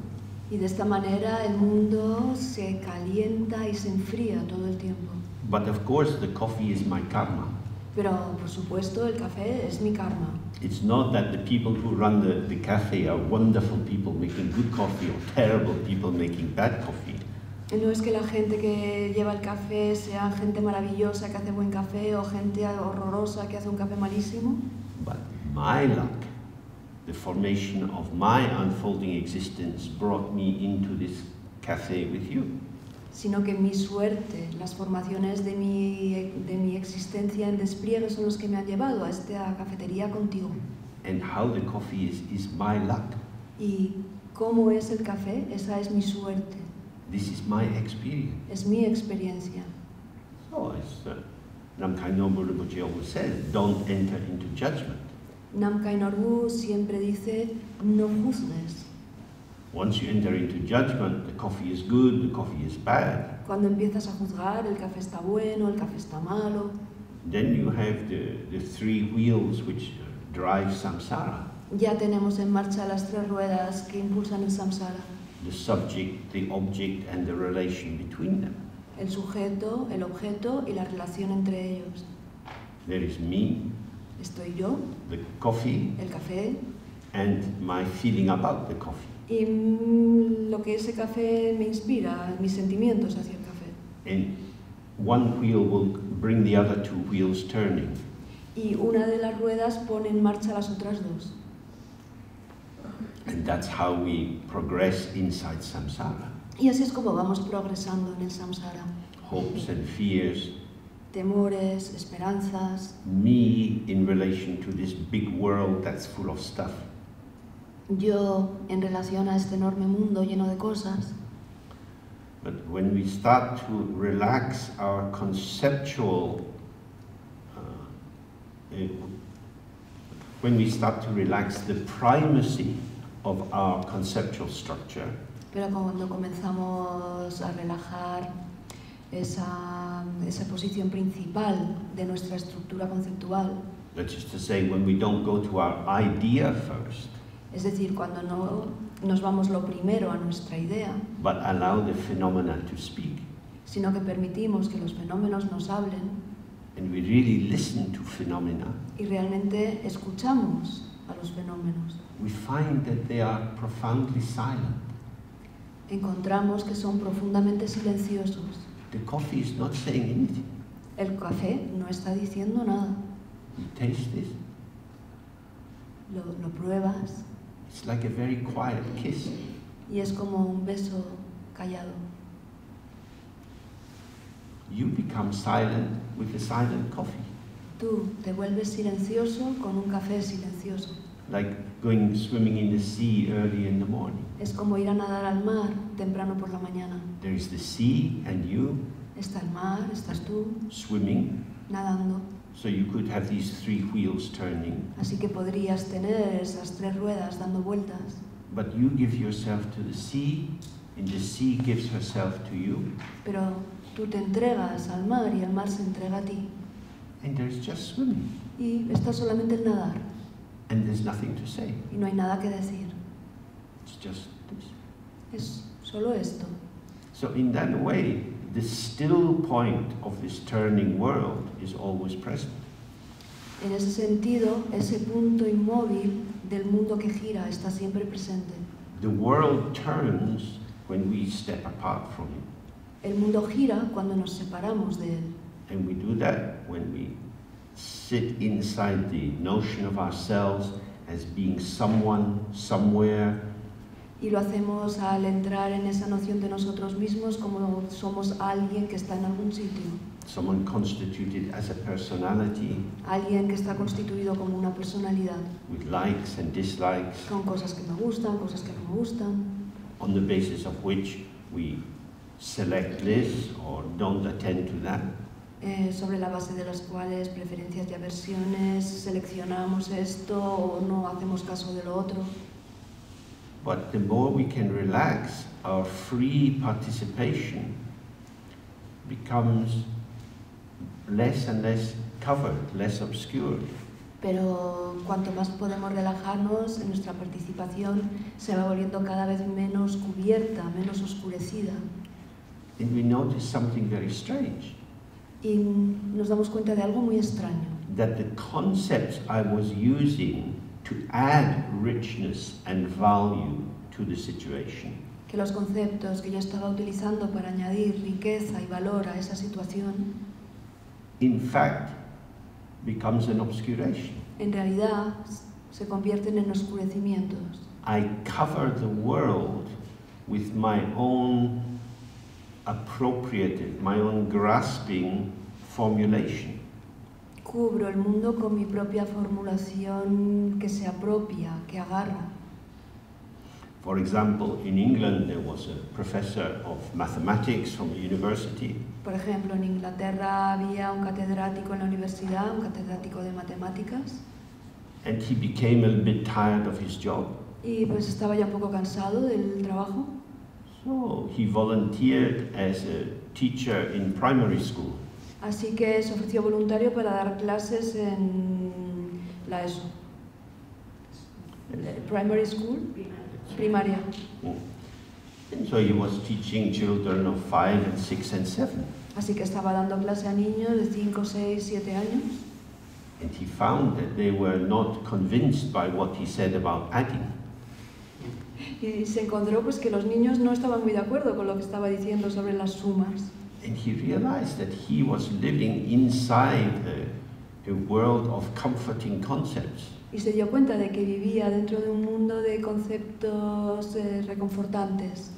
Y de esta manera el mundo se calienta y se enfría todo el tiempo. But of course the coffee is my karma. Pero por supuesto el café es mi karma. It's not that the people who run the, the cafe are wonderful people making good coffee or terrible people making bad coffee. No es que la gente que lleva el café sea gente maravillosa que hace buen café o gente horrorosa que hace un café malísimo. But my luck. The formation of my unfolding existence brought me into this cafe with you. Sino que mi suerte, las formaciones de mi de mi existencia en despliegue son los que me han llevado a esta cafetería contigo. And how the coffee is is my luck. Y cómo es el café, esa es mi suerte. This is my experience. Es mi experiencia. So as uh, Namkhai Norbu always says, don't enter into judgment. Namkhai Norbu siempre dice, no juzgues. Once you enter into judgment, the coffee is good, the coffee is bad. Cuando empiezas a juzgar, el café está bueno, el café está malo. Then you have the, the three wheels which drive samsara. Ya tenemos en marcha las tres ruedas que impulsan el samsara. The subject, the object and the relation between them. El sujeto, el objeto y la relación entre ellos. There is me. Estoy yo, the coffee, el café, and my feeling about the coffee. Y lo que ese café me inspira, mis sentimientos hacia el café. And one wheel will bring the other two wheels turning. Y una de las ruedas pone en marcha las otras dos. And that's how we progress inside samsara. Y así es como vamos progresando en el samsara. Hopes and fears. Temores, esperanzas. Me in relation to this big world that's full of stuff. Yo en relación a este enorme mundo lleno de cosas. But when we start to relax our conceptual, uh, uh, when we start to relax the primacy of our conceptual structure. Pero cuando comenzamos a relajar Esa, esa posición principal de nuestra estructura conceptual. That's just to say, when we don't go to our idea first. Es decir, cuando no nos vamos lo primero a nuestra idea. But allow the phenomena to speak. Sino que permitimos que los fenómenos nos hablen. And we really listen to phenomena. Y realmente escuchamos a los fenómenos. We find that they are profoundly silent. Encontramos que son profundamente silenciosos. The coffee is not saying anything. El café no está diciendo nada. You taste this? Lo, lo pruebas. It's like a very quiet kiss. Y es como un beso callado. You become silent with a silent coffee. Tú te vuelves silencioso con un café silencioso. Like going swimming in the sea early in the morning. Es como ir a nadar al mar temprano por la mañana. There is the sea and you. Está el mar, estás tú. Swimming. Nadando. So you could have these three wheels turning. Así que podrías tener esas tres ruedas dando vueltas. But you give yourself to the sea, and the sea gives herself to you. Pero tú te entregas al mar y el mar se entrega a ti. And there's just swimming. Y está solamente el nadar. And there's nothing to say. Y no hay nada que decir. It's just this. Es solo esto. So in that way, the still point of this turning world is always present. En ese sentido, ese punto inmóvil del mundo que gira está siempre presente. The world turns when we step apart from it. El mundo gira cuando nos separamos de él. And we do that when we sit inside the notion of ourselves as being someone, somewhere. Y lo hacemos al entrar en esa noción de nosotros mismos como somos alguien que está en algún sitio. Someone constituted as a personality. Alguien que está constituido como una personalidad. With likes and dislikes. Con cosas que me gustan, cosas que no me gustan. On the basis of which we select this or don't attend to that. Eh, sobre la base de las cuales preferencias y aversiones seleccionamos esto o no hacemos caso de lo otro. But the more we can relax, our free participation becomes less and less covered, less obscured. Pero cuanto más podemos relajarnos, nuestra participación se va volviendo cada vez menos cubierta, menos oscurecida. And we notice something very strange. Y nos damos cuenta de algo muy extraño. That the concepts I was using to add richness and value to the situation. Que los conceptos que yo estaba utilizando para añadir riqueza y valor a esa situación, in fact, becomes an obscuration. En realidad, se convierten en oscurecimientos. I cover the world with my own appropriative, my own grasping formulation. Cubro el mundo con mi propia formulación que se apropia, que agarra. For example, in England there was a professor of mathematics from a university. Por ejemplo, en Inglaterra había un catedrático en la universidad, un catedrático de matemáticas. And he became a little bit tired of his job. Y pues estaba ya un poco cansado del trabajo. So he volunteered as a teacher in primary school. Así que se ofreció voluntario para dar clases en la ESO, primary school, primaria. And so he was teaching children of five and six and seven. Así que estaba dando clase a niños de cinco, seis, siete años. And he found that they were not convinced by what he said about adding. Y se encontró pues que los niños no estaban muy de acuerdo con lo que estaba diciendo sobre las sumas. And he realized that he was living inside a, a world of comforting concepts. Y se dio cuenta de que vivía dentro de un mundo de conceptos eh, reconfortantes.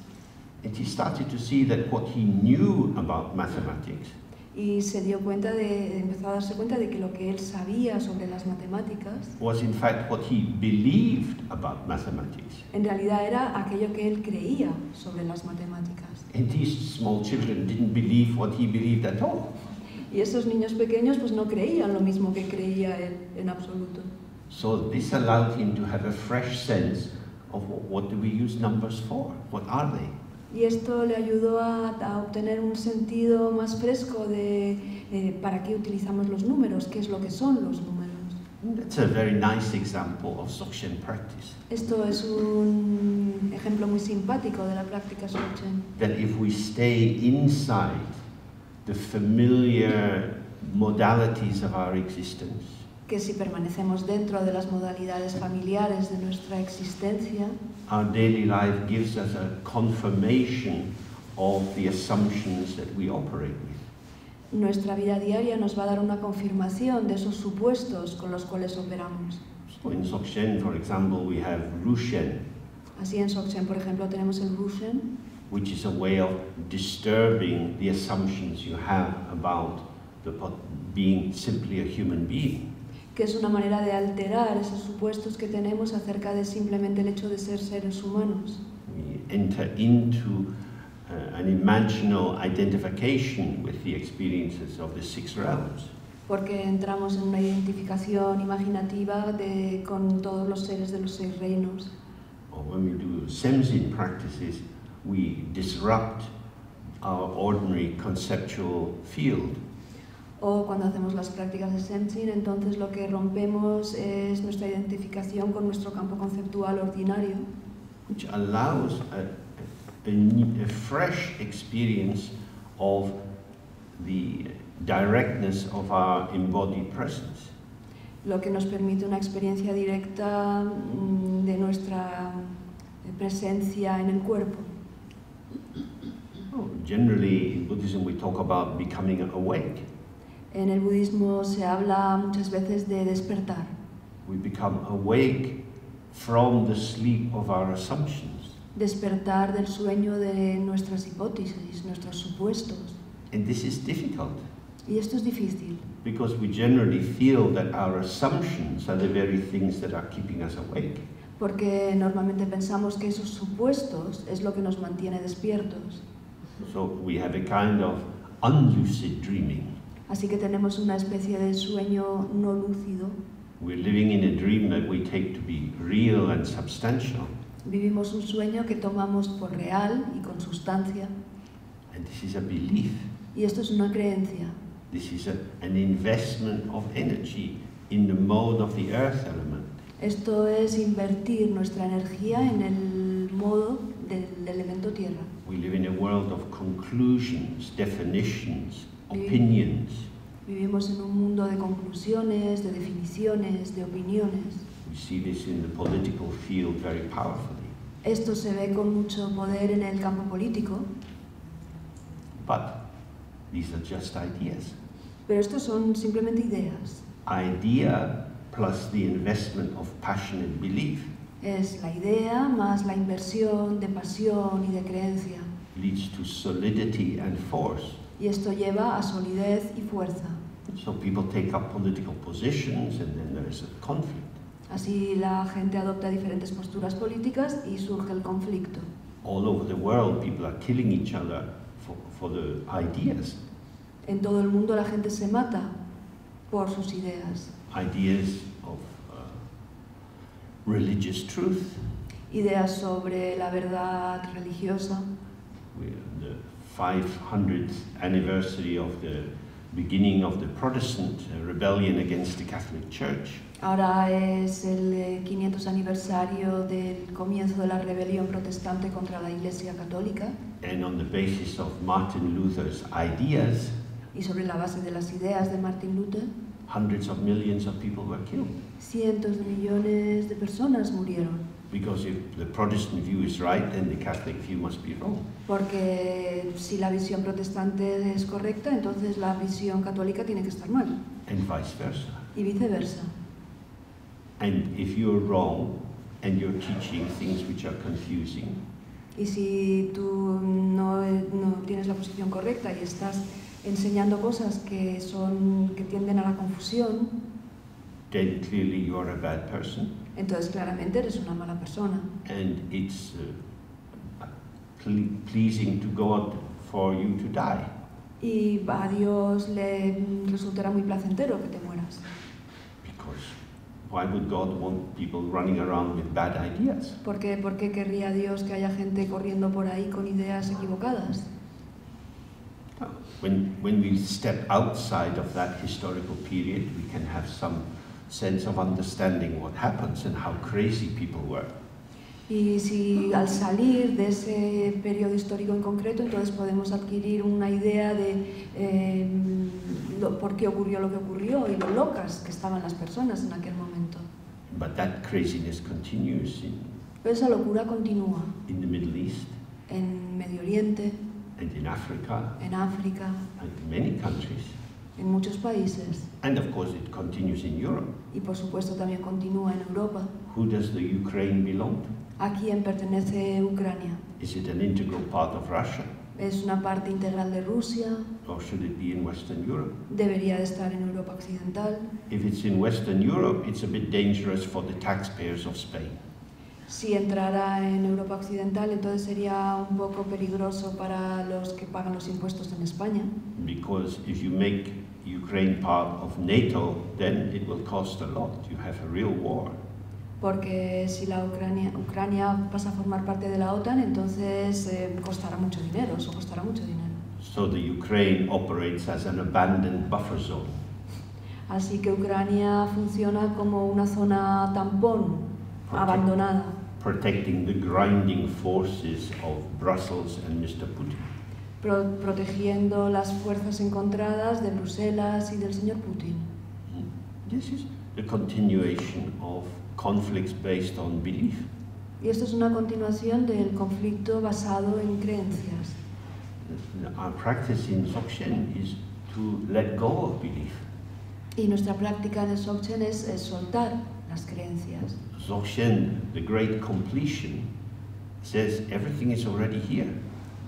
And he started to see that what he knew about mathematics. Y se dio cuenta de, empezó a darse cuenta de que lo que él sabía sobre las matemáticas. Was in fact what he believed about mathematics. En realidad era aquello que él creía sobre las matemáticas. And these small children didn't believe what he believed at all. Y esos niños pequeños pues no creían lo mismo que creía él en absoluto. So this allowed him to have a fresh sense of what do we use numbers for? What are they? Y esto le ayudó a, a obtener un sentido más fresco de eh, para qué utilizamos los números, qué es lo que son los números. That's a very nice example of Dzogchen practice. Esto es un ejemplo muy simpático de la práctica Dzogchen. That if we stay inside the familiar modalities of our existence. Que si permanecemos dentro de las modalidades familiares de nuestra existencia. Our daily life gives us a confirmation of the assumptions that we operate with. Nuestra vida diaria nos va a dar una confirmación de esos supuestos con los cuales operamos. So in Sakshen, for example, we have Rushen. Así en Sakshen, por ejemplo, tenemos el Rushen, which is a way of disturbing the assumptions you have about the being simply a human being. Que es una manera de alterar esos supuestos que tenemos acerca de simplemente el hecho de ser seres humanos. We enter into uh, an imaginal identification with the experiences of the six realms. porque entramos en una identificación imaginativa de, con todos los seres de los seis reinos. Or when we do samizin practices, we disrupt our ordinary conceptual field. O cuando hacemos las prácticas de Samizin, entonces lo que rompemos es nuestra identificación con nuestro campo conceptual ordinario. Which allows a, a, a fresh experience of the directness of our embodied presence. Lo que nos permite una experiencia directa de nuestra presencia en el cuerpo. Oh, generally, in Buddhism, we talk about becoming awake. En el budismo se habla muchas veces de despertar. We become awake from the sleep of our assumptions. Despertar del sueño de nuestras hipótesis, nuestros supuestos. And this is difficult. Y esto es difícil. Because we generally feel that our assumptions are the very things that are keeping us awake. Porque normalmente pensamos que esos supuestos es lo que nos mantiene despiertos. So we have a kind of unlucid dreaming. Así que tenemos una especie de sueño no lúcido. We're living in a dream that we take to be real and substantial. Vivimos un sueño que tomamos por real y con sustancia. And this is a belief. Y esto es una creencia. This is a, an investment of energy in the mode of the earth element. Esto es invertir nuestra energía en el modo del elemento tierra. We live in a world of conclusions, definitions, opinions. Vivimos en un mundo de conclusiones, de definiciones, de opiniones. We see this in the political field very powerfully. Esto se ve con mucho poder en el campo político. But these are just ideas. Pero estos son simplemente ideas. Idea plus the investment of passionate belief. Es la idea más la inversión de pasión y de creencia. Leads to solidity and force. Y esto lleva a solidez y fuerza. So people take up political positions and then there is a conflict. Así la gente adopta diferentes posturas políticas y surge el conflicto. All over the world people are killing each other for, for the ideas. En todo el mundo la gente se mata por sus ideas. Ideas of uh, religious truth. Ideas sobre la verdad religiosa. five hundredth anniversary of the beginning of the Protestant rebellion against the Catholic Church. Ahora es el quinientos aniversario del comienzo de la rebelión protestante contra la Iglesia Católica. And on the basis of Martin Luther's ideas. Y sobre la base de las ideas de Martin Luther. Hundreds of millions of people were killed. Cientos de millones de personas murieron. Because if the Protestant view is right, then the Catholic view must be wrong. Porque si la visión protestante es correcta, entonces la visión católica tiene que estar mal. And vice versa. Y viceversa. And if you're wrong and you're teaching things which are confusing. Y si tú no, no tienes la posición correcta y estás enseñando cosas que son que tienden a la confusión. Then clearly you are a bad person. Entonces claramente eres una mala persona. And it's uh, ple pleasing to God for you to die. Y a Dios le resultará muy placentero que te mueras. Because why would God want people running around with bad ideas? Porque ¿por qué querría Dios que haya gente corriendo por ahí con ideas equivocadas? When when we step outside of that historical period, we can have some sense of understanding what happens and how crazy people were. Y si al salir de ese periodo histórico en concreto, entonces podemos adquirir una idea de eh, lo, por qué ocurrió lo que ocurrió y lo locas que estaban las personas en aquel momento. But that craziness continues in, Pero esa locura continúa. In the Middle East. En Medio Oriente. And in Africa. En África. And in many countries. En muchos países. And of course it continues in Europe. Y por supuesto también continúa en Europa. Who does the Ukraine belong to? ¿A quién pertenece Ucrania? Is it an integral part of Russia? ¿Es una parte integral de Rusia? Or should it be in Western Europe? Debería de estar en Europa Occidental. If it's in Western Europe, it's a bit dangerous for the taxpayers of Spain. Si entrara en Europa Occidental, entonces sería un poco peligroso para los que pagan los impuestos en España. Because if you make Ukraine part of NATO, then it will cost a lot. You have a real war. Porque si la Ucrania, Ucrania pasa a formar parte de la OTAN, entonces eh, costará mucho dinero, eso costará mucho dinero. So the Ukraine operates as an abandoned buffer zone. Así que Ucrania funciona como una zona tampón, Protect, abandonada. Protecting the grinding forces of Brussels and Mister Putin. Pro protegiendo las fuerzas encontradas de Bruselas y del señor Putin. This is the continuation of conflicts based on belief. Y esto es una continuación del conflicto basado en creencias. Our practice in Dzogchen is to let go of belief. Y nuestra práctica de Dzogchen es, es soltar las creencias. Dzogchen, the great completion, says everything is already here.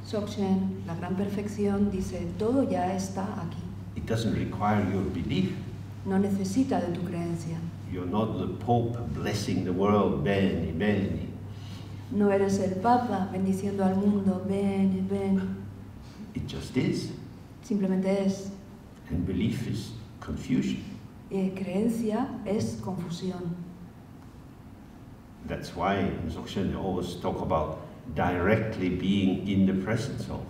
Dzogchen, la gran perfección, dice todo ya está aquí. It doesn't require your belief. No necesita de tu creencia. You're not the Pope blessing the world, bene, bene. No eres el Papa bendiciendo al mundo, bene, bene. It just is. Simplemente es. And belief is confusion. Y creencia es confusión. That's why in Dzogchen they always talk about directly being in the presence of.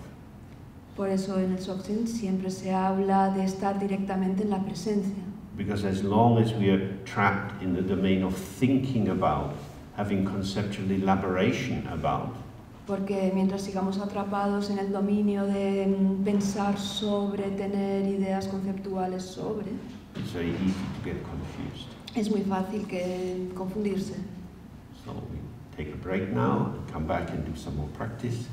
Por eso en el Dzogchen siempre se habla de estar directamente en la presencia. Because as long as we are trapped in the domain of thinking about, having conceptual elaboration about. Porque mientras sigamos atrapados en el dominio de pensar sobre, tener ideas conceptuales sobre. It's very easy to get confused. Es muy fácil que confundirse. So we take a break now and come back and do some more practice.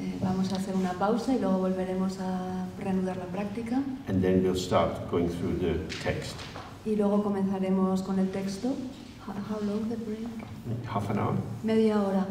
Eh, vamos a hacer una pausa y luego volveremos a reanudar la práctica. And then we'll start going through the text. Y luego comenzaremos con el texto. How long the break? Half an hour. Media hora.